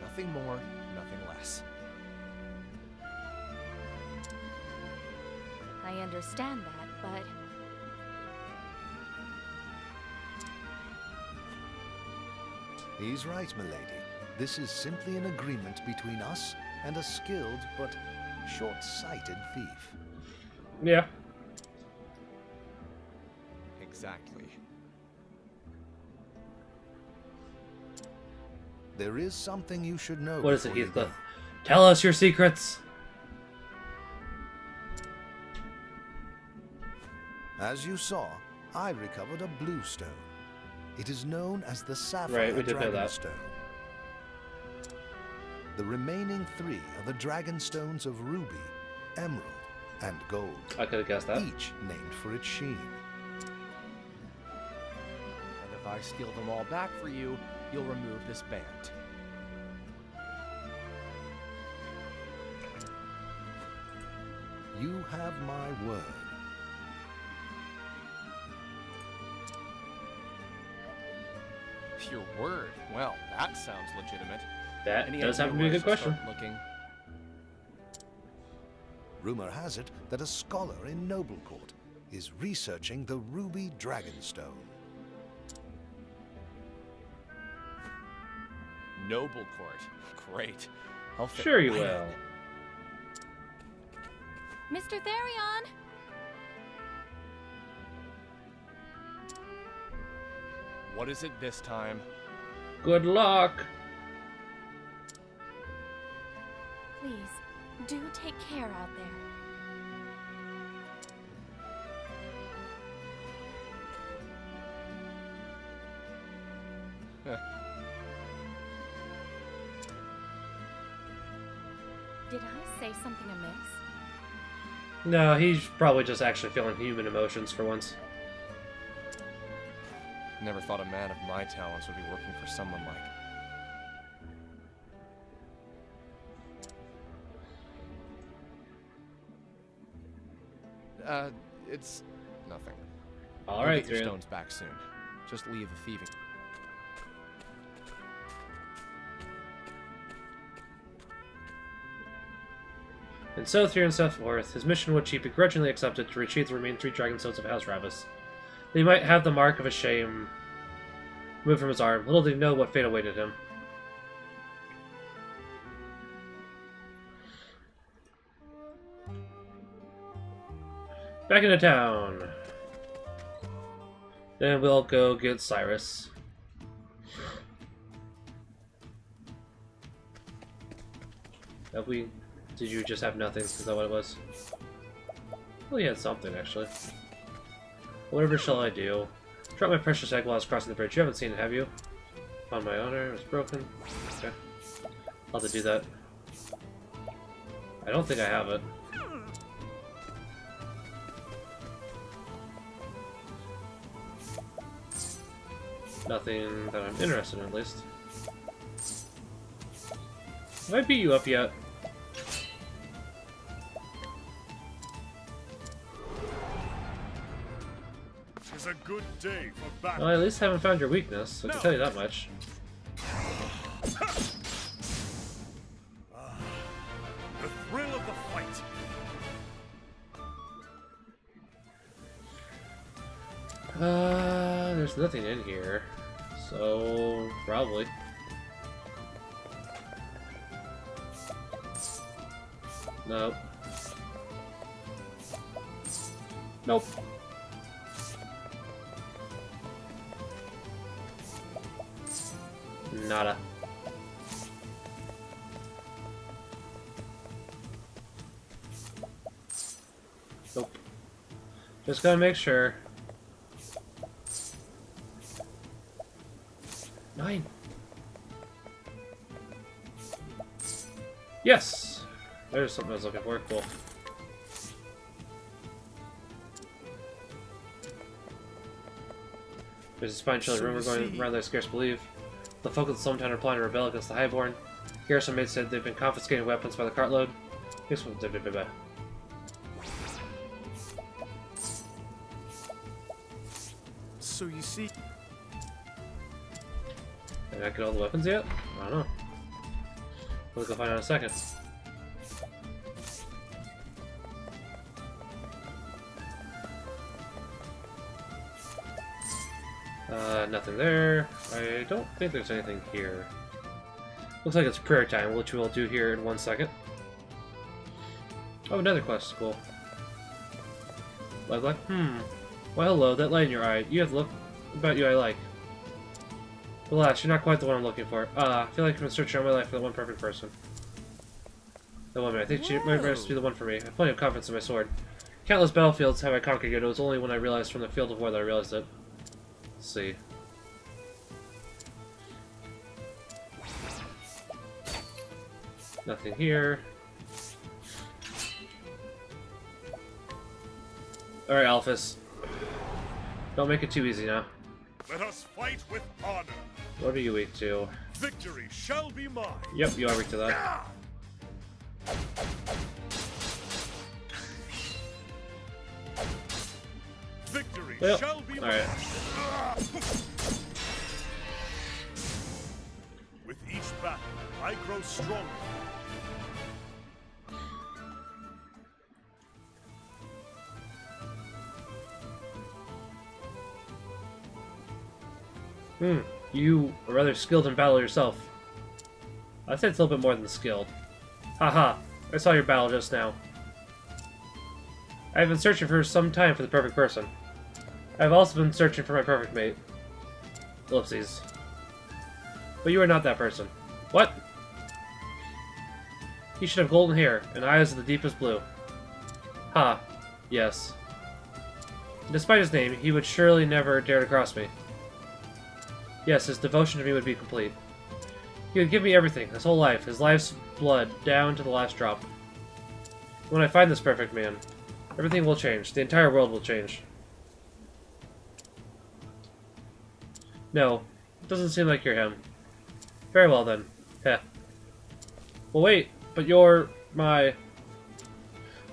Nothing more, nothing less. I understand that, but... He's right, milady. This is simply an agreement between us and a skilled but short-sighted thief. Yeah. Exactly. There is something you should know. What is it, Heathcliff? Tell us your secrets! As you saw, I recovered a blue stone. It is known as the Sapphire Dragon Stone. The remaining three are the Dragon Stones of Ruby, Emerald, and Gold. I could have guessed that. Each named for its sheen. And if I steal them all back for you, you'll remove this band. You have my word. Your word. Well, that sounds legitimate. That does happen to be a good question. Rumor has it that a scholar in Noblecourt is researching the Ruby Dragonstone. Noblecourt. Great. I'll sure you will. Mr. Therion! What is it this time? Good luck. Please, do take care out there. Did I say something amiss? No, he's probably just actually feeling human emotions for once. Never thought a man of my talents would be working for someone like... It's... nothing. Alright, we'll get your stones back soon. Just leave the thieving. And so Therion set forth, his mission which he begrudgingly accepted to retrieve the remaining three dragon stones of House Ravus. They might have the mark of a shame removed from his arm. Little did he know what fate awaited him. Back into town. Then we'll go get Cyrus. Have we... Did you just have nothing? Is that what it was? Well, he had something, actually. Whatever shall I do? Drop my precious egg while I was crossing the bridge. You haven't seen it, have you? On my honor, it was broken. Okay. I'll have to do that. I don't think I have it. Nothing that I'm interested in, at least. Have I beat you up yet? It's a good day for battle. Well, I at least haven't found your weakness, so I can tell you that much. The thrill of the fight. There's nothing in here, so probably. Nope. Nope. Nada. Nope. Just gotta make sure. 9. Yes! There's something I was looking for. Cool. There's a spine-chilling rumor going around that I scarce believe. The folk of the slum town are planning to rebel against the Highborn. Garrison Maid said they've been confiscating weapons by the cartload. Here's what... So you see... Did I get all the weapons yet? I don't know. We'll go find out in a second. Nothing there. I don't think there's anything here. Looks like it's prayer time, which we'll do here in 1 second. Oh, another quest. Cool. Lifelike? Well, hello, that light in your eye. You have the look about you I like. Alas, you're not quite the one I'm looking for. I feel like I've been searching all my life for the one perfect person. The woman. I think she might be the one for me. I have plenty of confidence in my sword. Countless battlefields have I conquered, yet it was only when I realized from the field of war that I realized it. Let's see. Nothing here. Alright, Alphys. Don't make it too easy now. Let us fight with honor. What are you weak to? Victory shall be mine. Yep, you are weak to that. Victory shall be mine. With each battle, I grow stronger. You are rather skilled in battle yourself. I'd say it's a little bit more than skilled. Haha, I saw your battle just now. I've been searching for some time for the perfect person. I've also been searching for my perfect mate. Ellipses. But you are not that person. What? He should have golden hair and eyes of the deepest blue. Ha. Yes. Despite his name, he would surely never dare to cross me. Yes, his devotion to me would be complete. He would give me everything, his whole life, his life's blood, down to the last drop. When I find this perfect man, everything will change. The entire world will change. No, it doesn't seem like you're him. Very well, then. Heh. Well, wait, but you're my...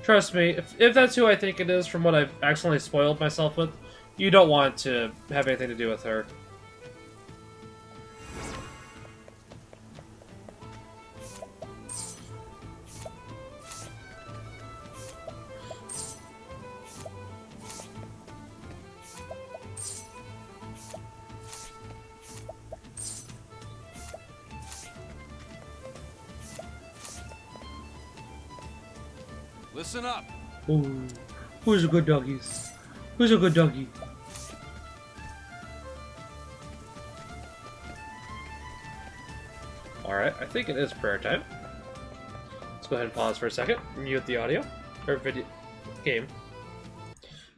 Trust me, if that's who I think it is from what I've accidentally spoiled myself with, you don't want to have anything to do with her. Listen up. Ooh. Who's a good doggy? Who's a good doggy? Alright, I think it is prayer time. Let's go ahead and pause for a second. Mute the audio. Or video. Game.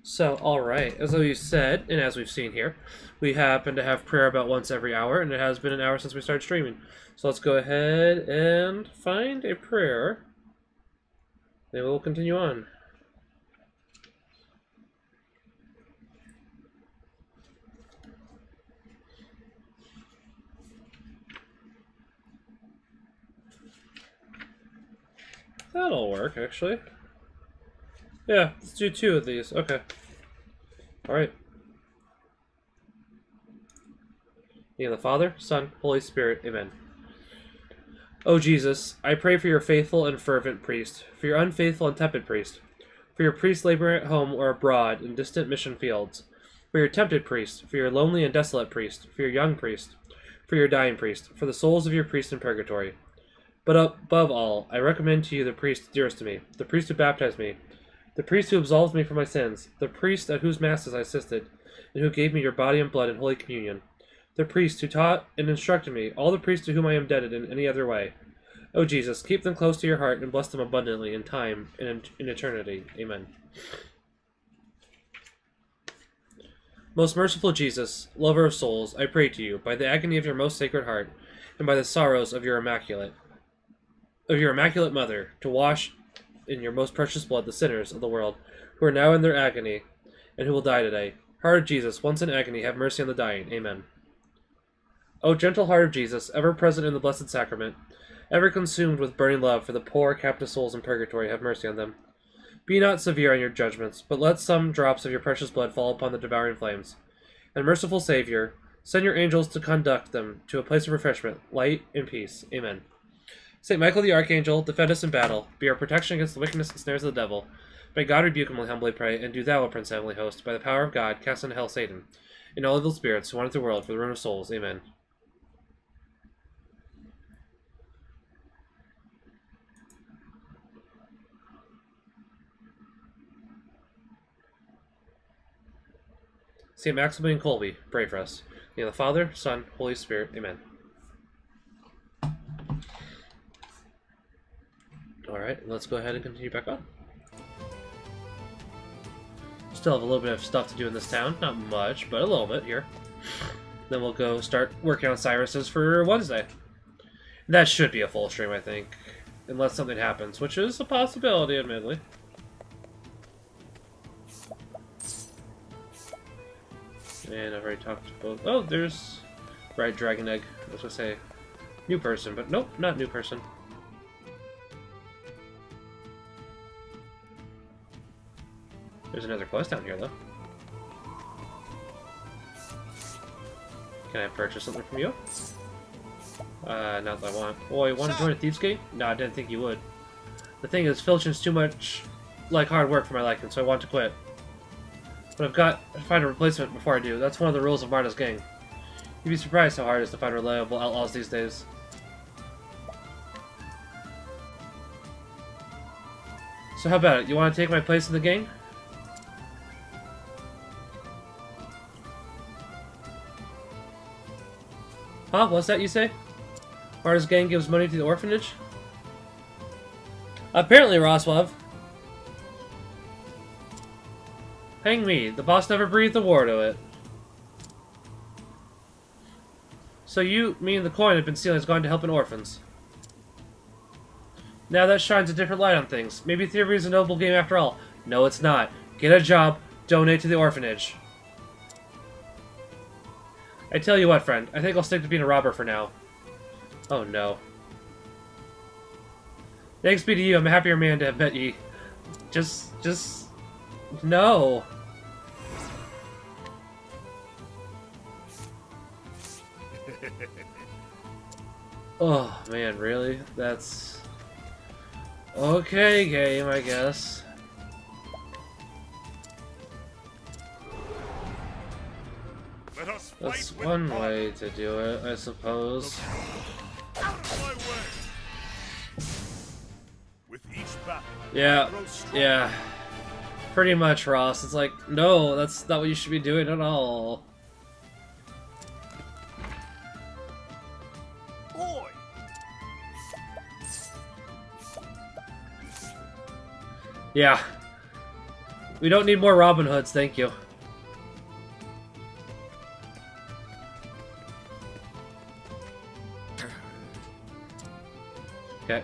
So, alright. As you said, and as we've seen here, we happen to have prayer about once every hour, and it has been an hour since we started streaming. So let's go ahead and find a prayer. Then we'll continue on. That'll work, actually. Yeah, let's do two of these. Okay. Alright. In the name of the Father, Son, Holy Spirit. Amen. O Jesus, I pray for your faithful and fervent priest, for your unfaithful and tepid priest, for your priests laboring at home or abroad in distant mission fields, for your tempted priest, for your lonely and desolate priest, for your young priest, for your dying priest, for the souls of your priests in purgatory. But above all, I recommend to you the priest dearest to me, the priest who baptized me, the priest who absolves me from my sins, the priest at whose masses I assisted, and who gave me your body and blood in Holy Communion, the priest who taught and instructed me, all the priests to whom I am indebted in any other way. O Jesus, keep them close to your heart and bless them abundantly in time and in eternity. Amen. Most merciful Jesus, lover of souls, I pray to you, by the agony of your most sacred heart, and by the sorrows of your immaculate mother, to wash in your most precious blood the sinners of the world, who are now in their agony, and who will die today. Heart of Jesus, once in agony, have mercy on the dying. Amen. O gentle heart of Jesus, ever present in the Blessed Sacrament, ever consumed with burning love for the poor captive souls in purgatory, have mercy on them. Be not severe on your judgments, but let some drops of your precious blood fall upon the devouring flames. And merciful Savior, send your angels to conduct them to a place of refreshment, light, and peace. Amen. Saint Michael the Archangel, defend us in battle. Be our protection against the wickedness and snares of the devil. May God rebuke him, we humbly pray, and do thou, O Prince Heavenly Host, by the power of God, cast into hell Satan, and all evil spirits who wander the world for the ruin of souls. Amen. St. Maximilian Colby, pray for us. In the name of the Father, Son, Holy Spirit. Amen. Alright, let's go ahead and continue back on. Still have a little bit of stuff to do in this town. Not much, but a little bit here. Then we'll go start working on Cyrus's for Wednesday. That should be a full stream, I think. Unless something happens, which is a possibility, admittedly. And I've already talked to both. Oh, there's... Right, Dragon Egg. I was gonna say new person, but nope, not new person. There's another quest down here, though. Can I purchase something from you? Not that I want. Oh, you want to join a Thieves' Gate? No, I didn't think you would. The thing is, filching's too much like hard work for my liking, so I want to quit. But I've got to find a replacement before I do. That's one of the rules of Marta's gang. You'd be surprised how hard it is to find reliable outlaws these days. So how about it? You want to take my place in the gang? Huh? What's that you say? Marta's gang gives money to the orphanage? Apparently, Roslav. Hang me. The boss never breathed a word of it. So you, me, and the coin I've been stealing has gone to helping orphans. Now that shines a different light on things. Maybe Theory is a noble game after all. No, it's not. Get a job. Donate to the orphanage. I tell you what, friend. I think I'll stick to being a robber for now. Oh, no. Thanks be to you. I'm a happier man to have met ye. Just... No! Oh, man, really? That's... Okay, game, I guess. That's one way to do it, I suppose. Yeah. Pretty much, Ross. It's like, no, that's not what you should be doing at all. Boy. Yeah. We don't need more Robin Hoods, thank you. Okay.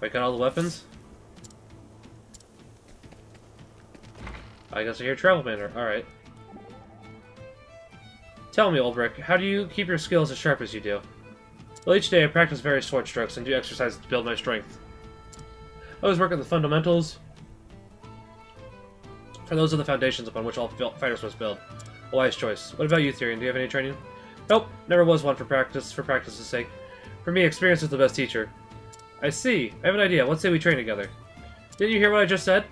I got all the weapons. I guess I hear Travel Banner. Alright. Tell me, Olberic, how do you keep your skills as sharp as you do? Well, each day I practice various sword strokes and do exercises to build my strength. I always work on the fundamentals, for those are the foundations upon which all fighters must build. A wise choice. What about you, Therion? Do you have any training? Nope, never was one for practice's sake. For me, experience is the best teacher. I see. I have an idea. Let's say we train together. Didn't you hear what I just said?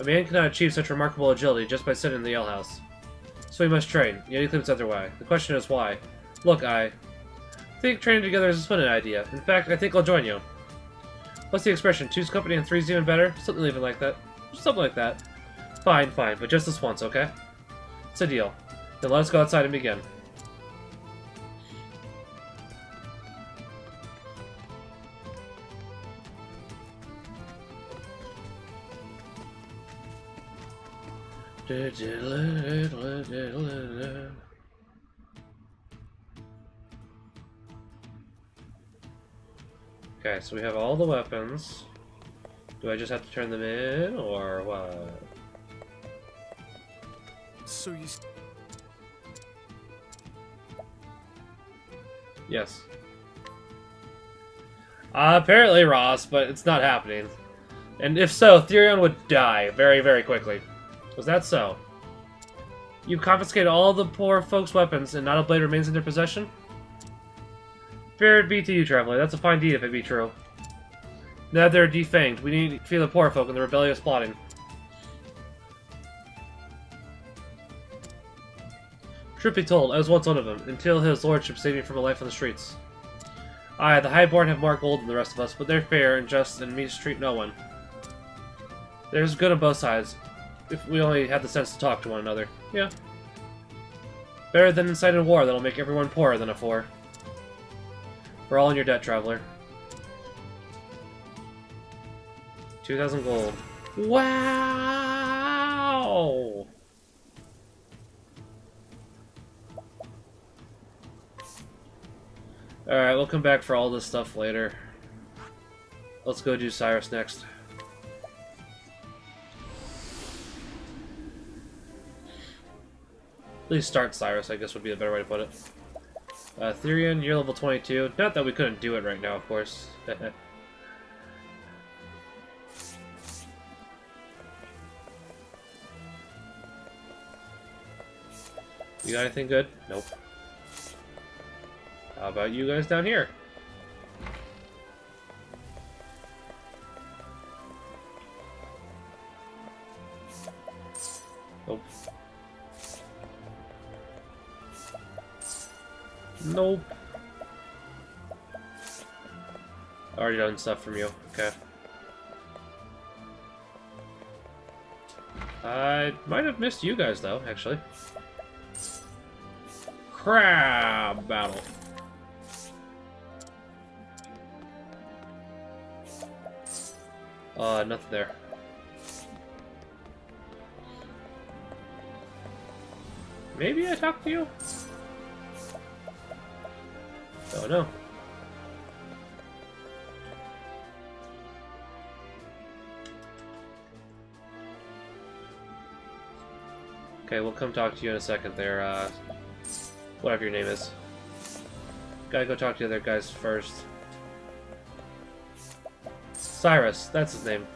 A man cannot achieve such remarkable agility just by sitting in the alehouse. So we must train, yet he claims other way. The question is why. Look, I think training together is a splendid idea. In fact, I think I'll join you. What's the expression? Two's company and three's even better? Something even like that. Something like that. Fine, fine, but just this once, okay? It's a deal. Then let us go outside and begin. Okay, so we have all the weapons. Do I just have to turn them in, or what? So you... Yes. Apparently, Ross, but it's not happening. And if so, Therion would die very, very quickly. Was that so? You confiscate all the poor folks' weapons and not a blade remains in their possession? Fair it be to you, Traveler. That's a fine deed if it be true. Now they're defanged. We need to feed the poor folk and the rebellious plotting. Truth be told, I was once one of them, until his lordship saved me from a life on the streets. Aye, the highborn have more gold than the rest of us, but they're fair and just and mistreat no one. There's good on both sides. If we only had the sense to talk to one another. Yeah. Better than inciting a war that'll make everyone poorer than afore. We're all in your debt, Traveler. 2,000 gold. Wow! Alright, we'll come back for all this stuff later. Let's go do Cyrus next. At least start Cyrus, I guess would be a better way to put it. Therion, you're level 22. Not that we couldn't do it right now, of course. You got anything good? Nope. How about you guys down here? Nope. Nope. Already done stuff from you. Okay. I might have missed you guys though, actually. Crab battle. Nothing there. Maybe I talked to you? Oh no. Okay, we'll come talk to you in a second there, whatever your name is. Gotta go talk to the other guys first. Cyrus, that's his name.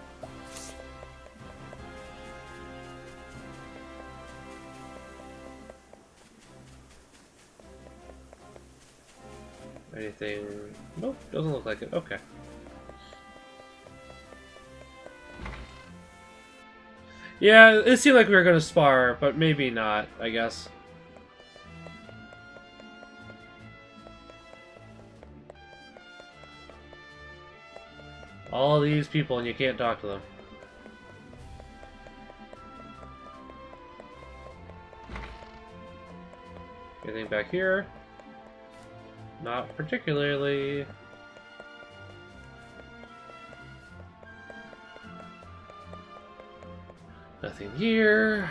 Anything? Nope, doesn't look like it. Okay. Yeah, it seemed like we were gonna spar, but maybe not, I guess. All these people and you can't talk to them. Anything back here? Not particularly. Nothing here.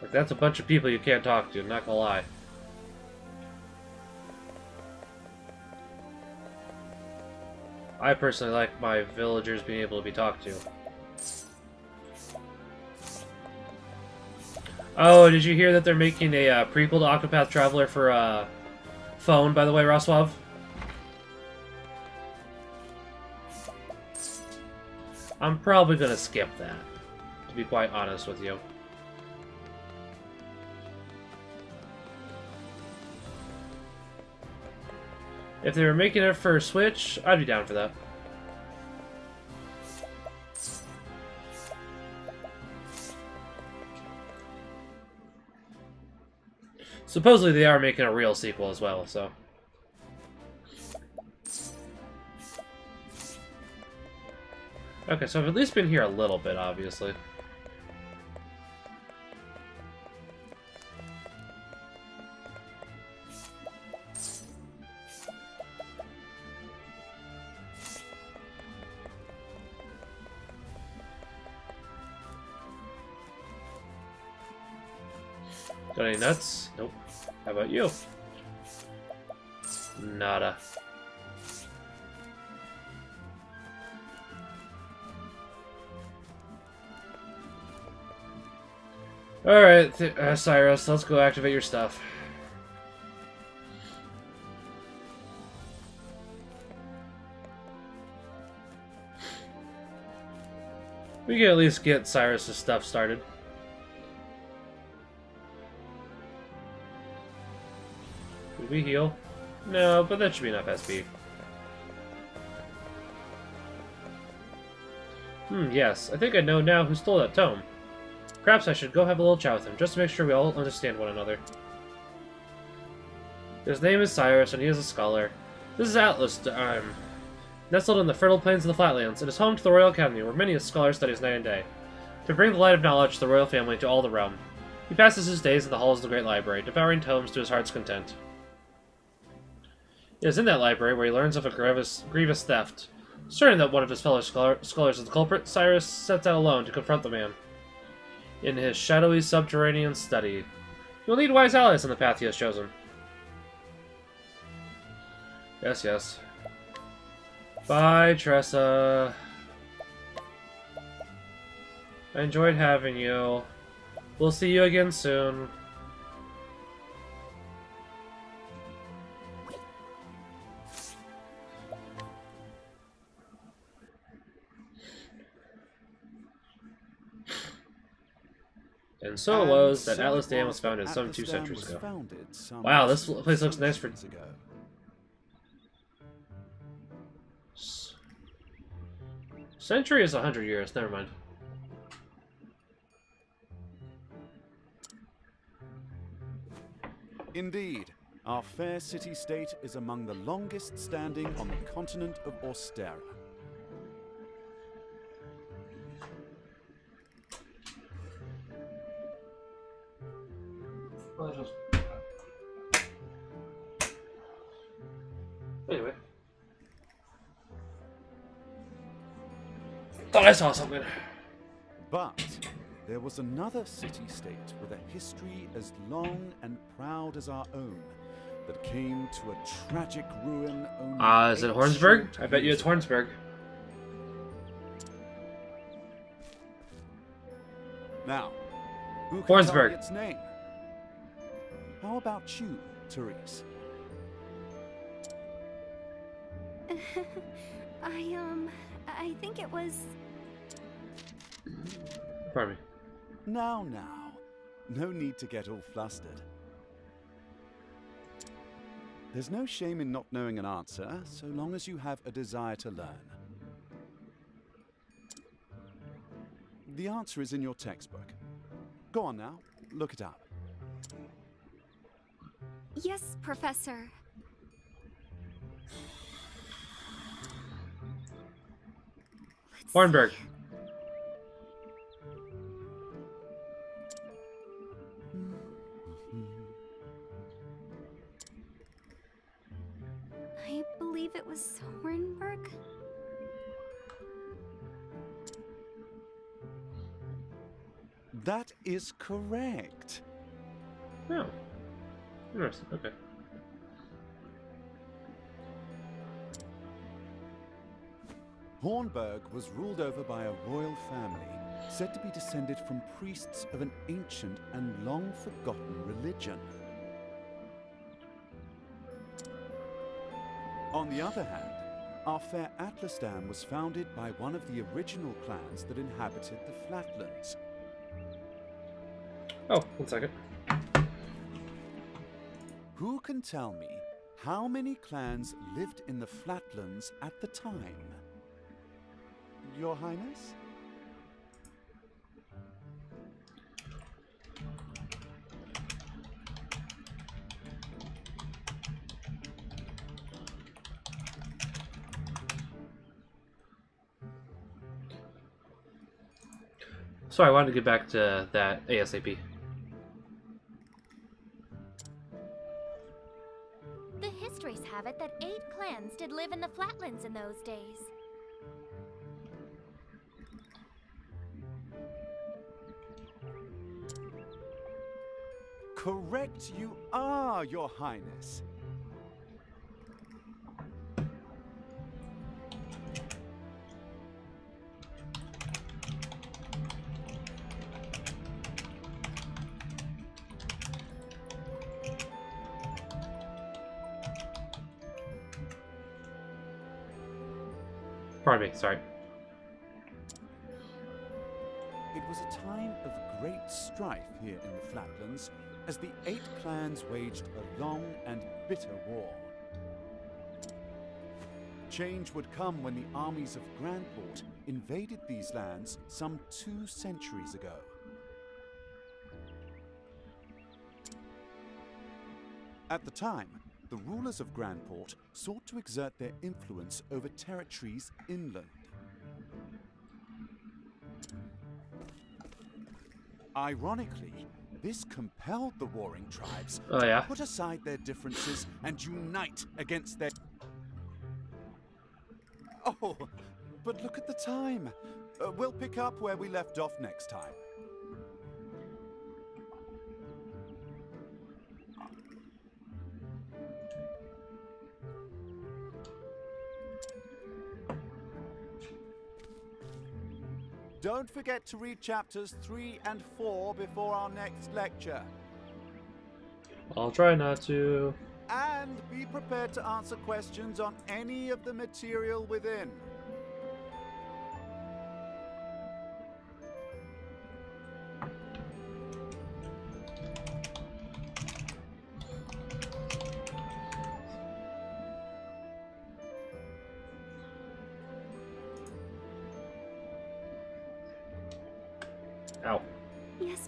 Like, that's a bunch of people you can't talk to, I'm not gonna lie. I personally like my villagers being able to be talked to. Oh, did you hear that they're making a prequel to Octopath Traveler for phone, by the way, Roslav? I'm probably gonna skip that, to be quite honest with you. If they were making it for a Switch, I'd be down for that. Supposedly they are making a real sequel as well, so... Okay, so I've at least been here a little bit, obviously. Got any nuts? Nope. How about you? Nada. Alright, Cyrus, let's go activate your stuff. We can at least get Cyrus's stuff started. Did we heal? No, but that should be enough SP. Yes, I think I know now who stole that tome. Perhaps I should go have a little chat with him, just to make sure we all understand one another. His name is Cyrus, and he is a scholar. This is Atlasdam, nestled in the fertile plains of the Flatlands. It is home to the Royal Academy, where many a scholar studies night and day, to bring the light of knowledge to the royal family to all the realm. He passes his days in the halls of the Great Library, devouring tomes to his heart's content. It is in that library where he learns of a grievous theft. Certain that one of his fellow scholars is the culprit, Cyrus sets out alone to confront the man. In his shadowy subterranean study, you'll need wise allies on the path he has chosen. Yes, yes. Bye, Tressa. I enjoyed having you. We'll see you again soon. And so it was that Atlasdam was founded some 2 centuries ago. Wow, this place looks nice for... Century is 100 years, never mind. Indeed, our fair city-state is among the longest standing on the continent of Austeria. Anyway. Thought I saw something. But there was another city-state with a history as long and proud as our own that came to a tragic ruin only. Is it Hornburg? I bet you it's Hornburg. Now, who can tell me its name? How about you, Therese? I think it was... Pardon me. Now. No need to get all flustered. There's no shame in not knowing an answer, so long as you have a desire to learn. The answer is in your textbook. Go on now, look it up. Yes, Professor. Hornburg. I believe it was Hornburg. That is correct. Oh. Interesting, okay. Hornburg was ruled over by a royal family, said to be descended from priests of an ancient and long-forgotten religion. On the other hand, our fair Atlasdam was founded by one of the original clans that inhabited the Flatlands. Oh, one second. Who can tell me how many clans lived in the Flatlands at the time? Your Highness? Sorry, I wanted to get back to that ASAP. The histories have it that 8 clans did live in the Flatlands in those days. Correct you are, Your Highness. Pardon me, sorry. It was a time of great strife here in the Flatlands, as the 8 clans waged a long and bitter war. Change would come when the armies of Grandport invaded these lands some 2 centuries ago. At the time, the rulers of Grandport sought to exert their influence over territories inland. Ironically, this compelled the warring tribes to put aside their differences and unite against their... Oh, but look at the time. We'll pick up where we left off next time. Don't forget to read chapters 3 and 4 before our next lecture. I'll try not to. And be prepared to answer questions on any of the material within.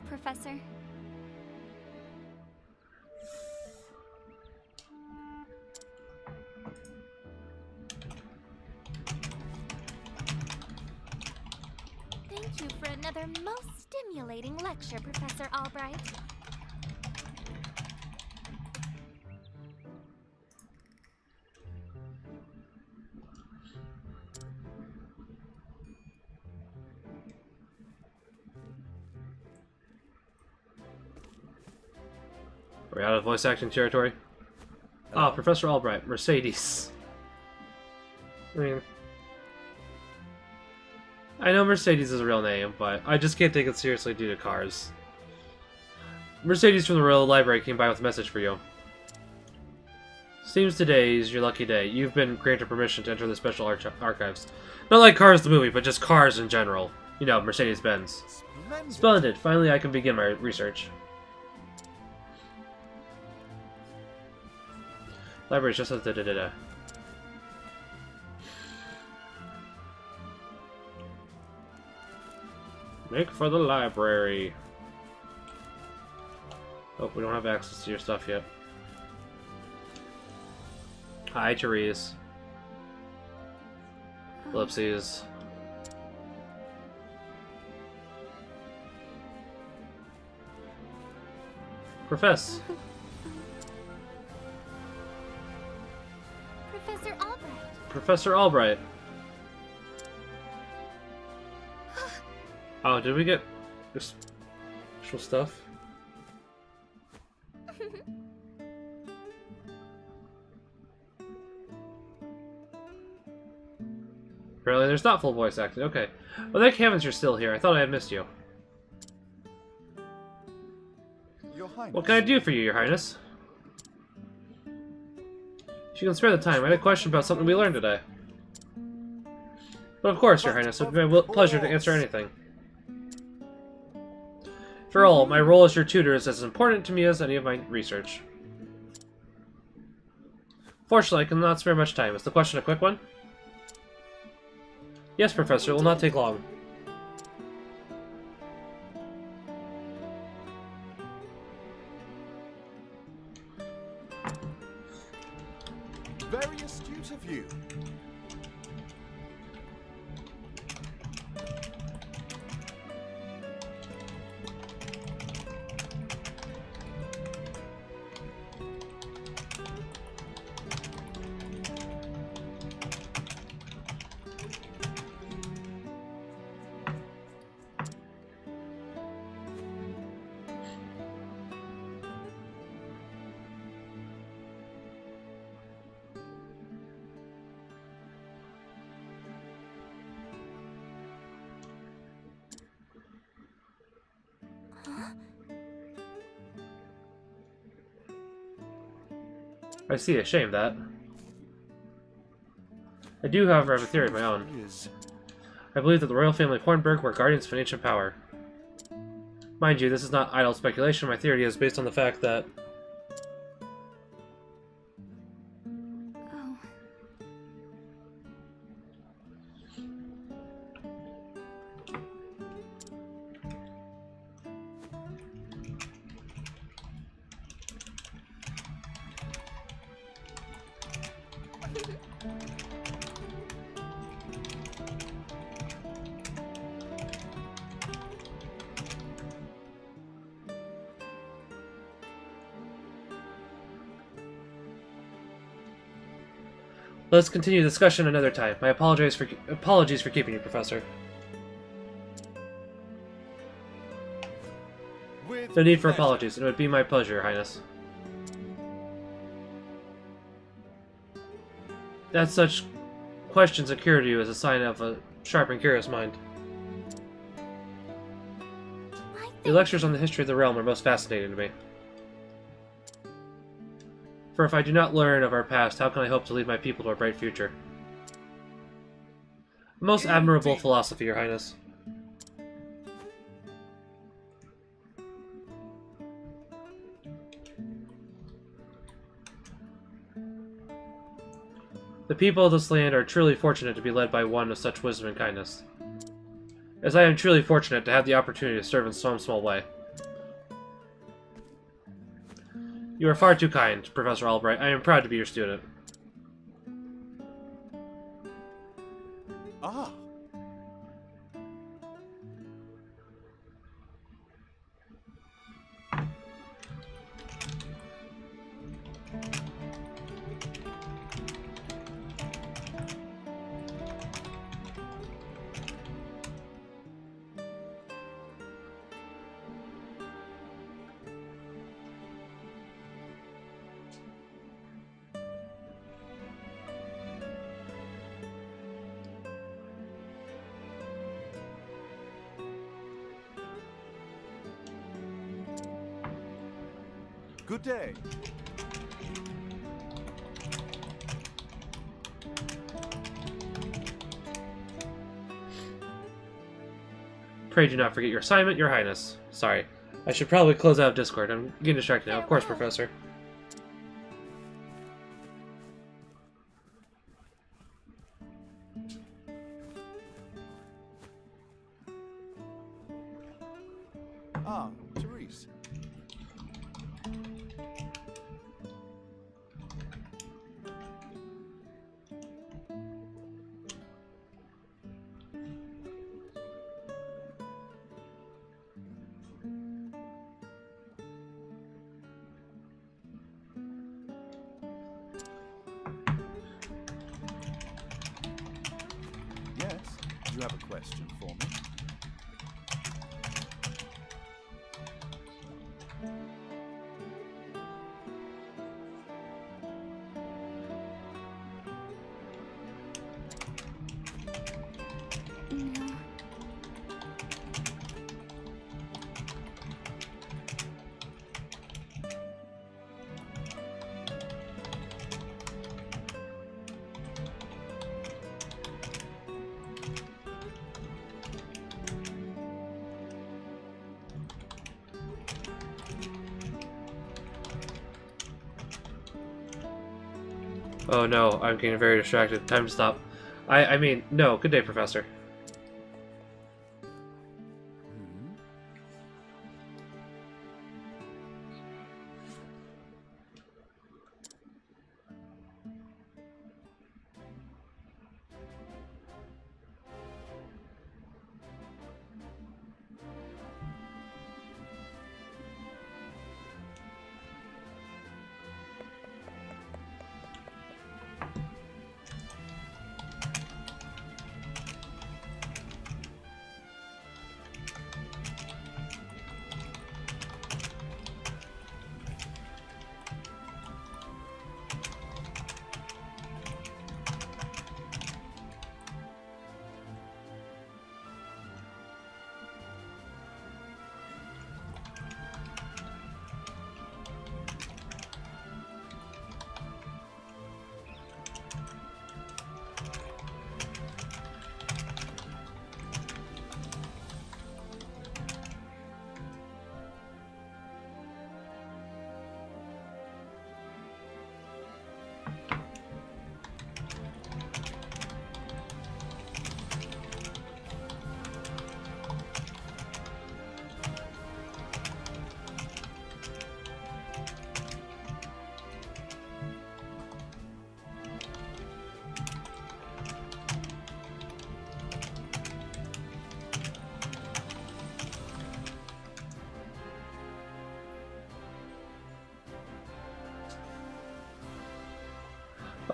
Professor. Thank you for another most stimulating lecture, Professor Albright. We're out of voice acting territory. Ah, oh, Professor Albright, Mercedes. I mean, I know Mercedes is a real name, but I just can't take it seriously due to cars. Mercedes from the Royal Library came by with a message for you. Seems today is your lucky day. You've been granted permission to enter the special archives. Not like Cars the movie, but just cars in general. You know, Mercedes-Benz. Splendid. Finally, I can begin my research. Libraries just says da-da-da-da. Make for the library. Oh, we don't have access to your stuff yet. Hi, Therese. Ellipses. Profess. Professor Albright. Oh, did we get this actual stuff? earlier. There's not full voice acting. Okay. Well, thank heavens you're still here. I thought I had missed you. Your Highness. What can I do for you, Your Highness? If you can spare the time, I had a question about something we learned today. But of course, Your Highness, it would be my pleasure to answer anything. For all, my role as your tutor is as important to me as any of my research. Fortunately, I cannot spare much time. Is the question a quick one? Yes, Professor, it will not take long. Very astute of you. I see, a shame that. I do, however, have a theory of my own. I believe that the royal family of Hornburg were guardians of financial power. Mind you, this is not idle speculation. My theory is based on the fact that... Oh. Let's continue the discussion another time. My apologies for keeping you, Professor. No need for apologies. It would be my pleasure, Your Highness. That such questions occur to you is a sign of a sharp and curious mind. Your lectures on the history of the realm are most fascinating to me. For if I do not learn of our past, how can I hope to lead my people to a bright future? Most admirable philosophy, Your Highness. The people of this land are truly fortunate to be led by one of such wisdom and kindness. As I am truly fortunate to have the opportunity to serve in some small way. You are far too kind, Professor Albright. I am proud to be your student. Ah. Good day. Pray do not forget your assignment, Your Highness. Sorry, I should probably close out of Discord. I'm getting distracted now. Of course, Professor. You have a question for me? Oh no, I'm getting very distracted. Time to stop. I mean, no. Good day, Professor.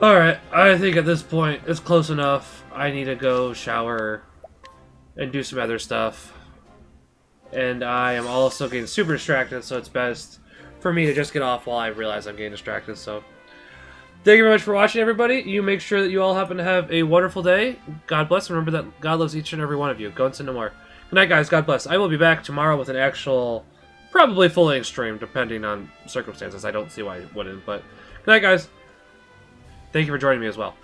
Alright, I think at this point, it's close enough. I need to go shower and do some other stuff. And I am also getting super distracted, so it's best for me to just get off while I realize I'm getting distracted. So, thank you very much for watching, everybody. You make sure that you all happen to have a wonderful day. God bless, and remember that God loves each and every one of you. Go and sin no more. Good night, guys. God bless. I will be back tomorrow with an actual, probably full-length stream, depending on circumstances. I don't see why it wouldn't, but good night, guys. Thank you for joining me as well.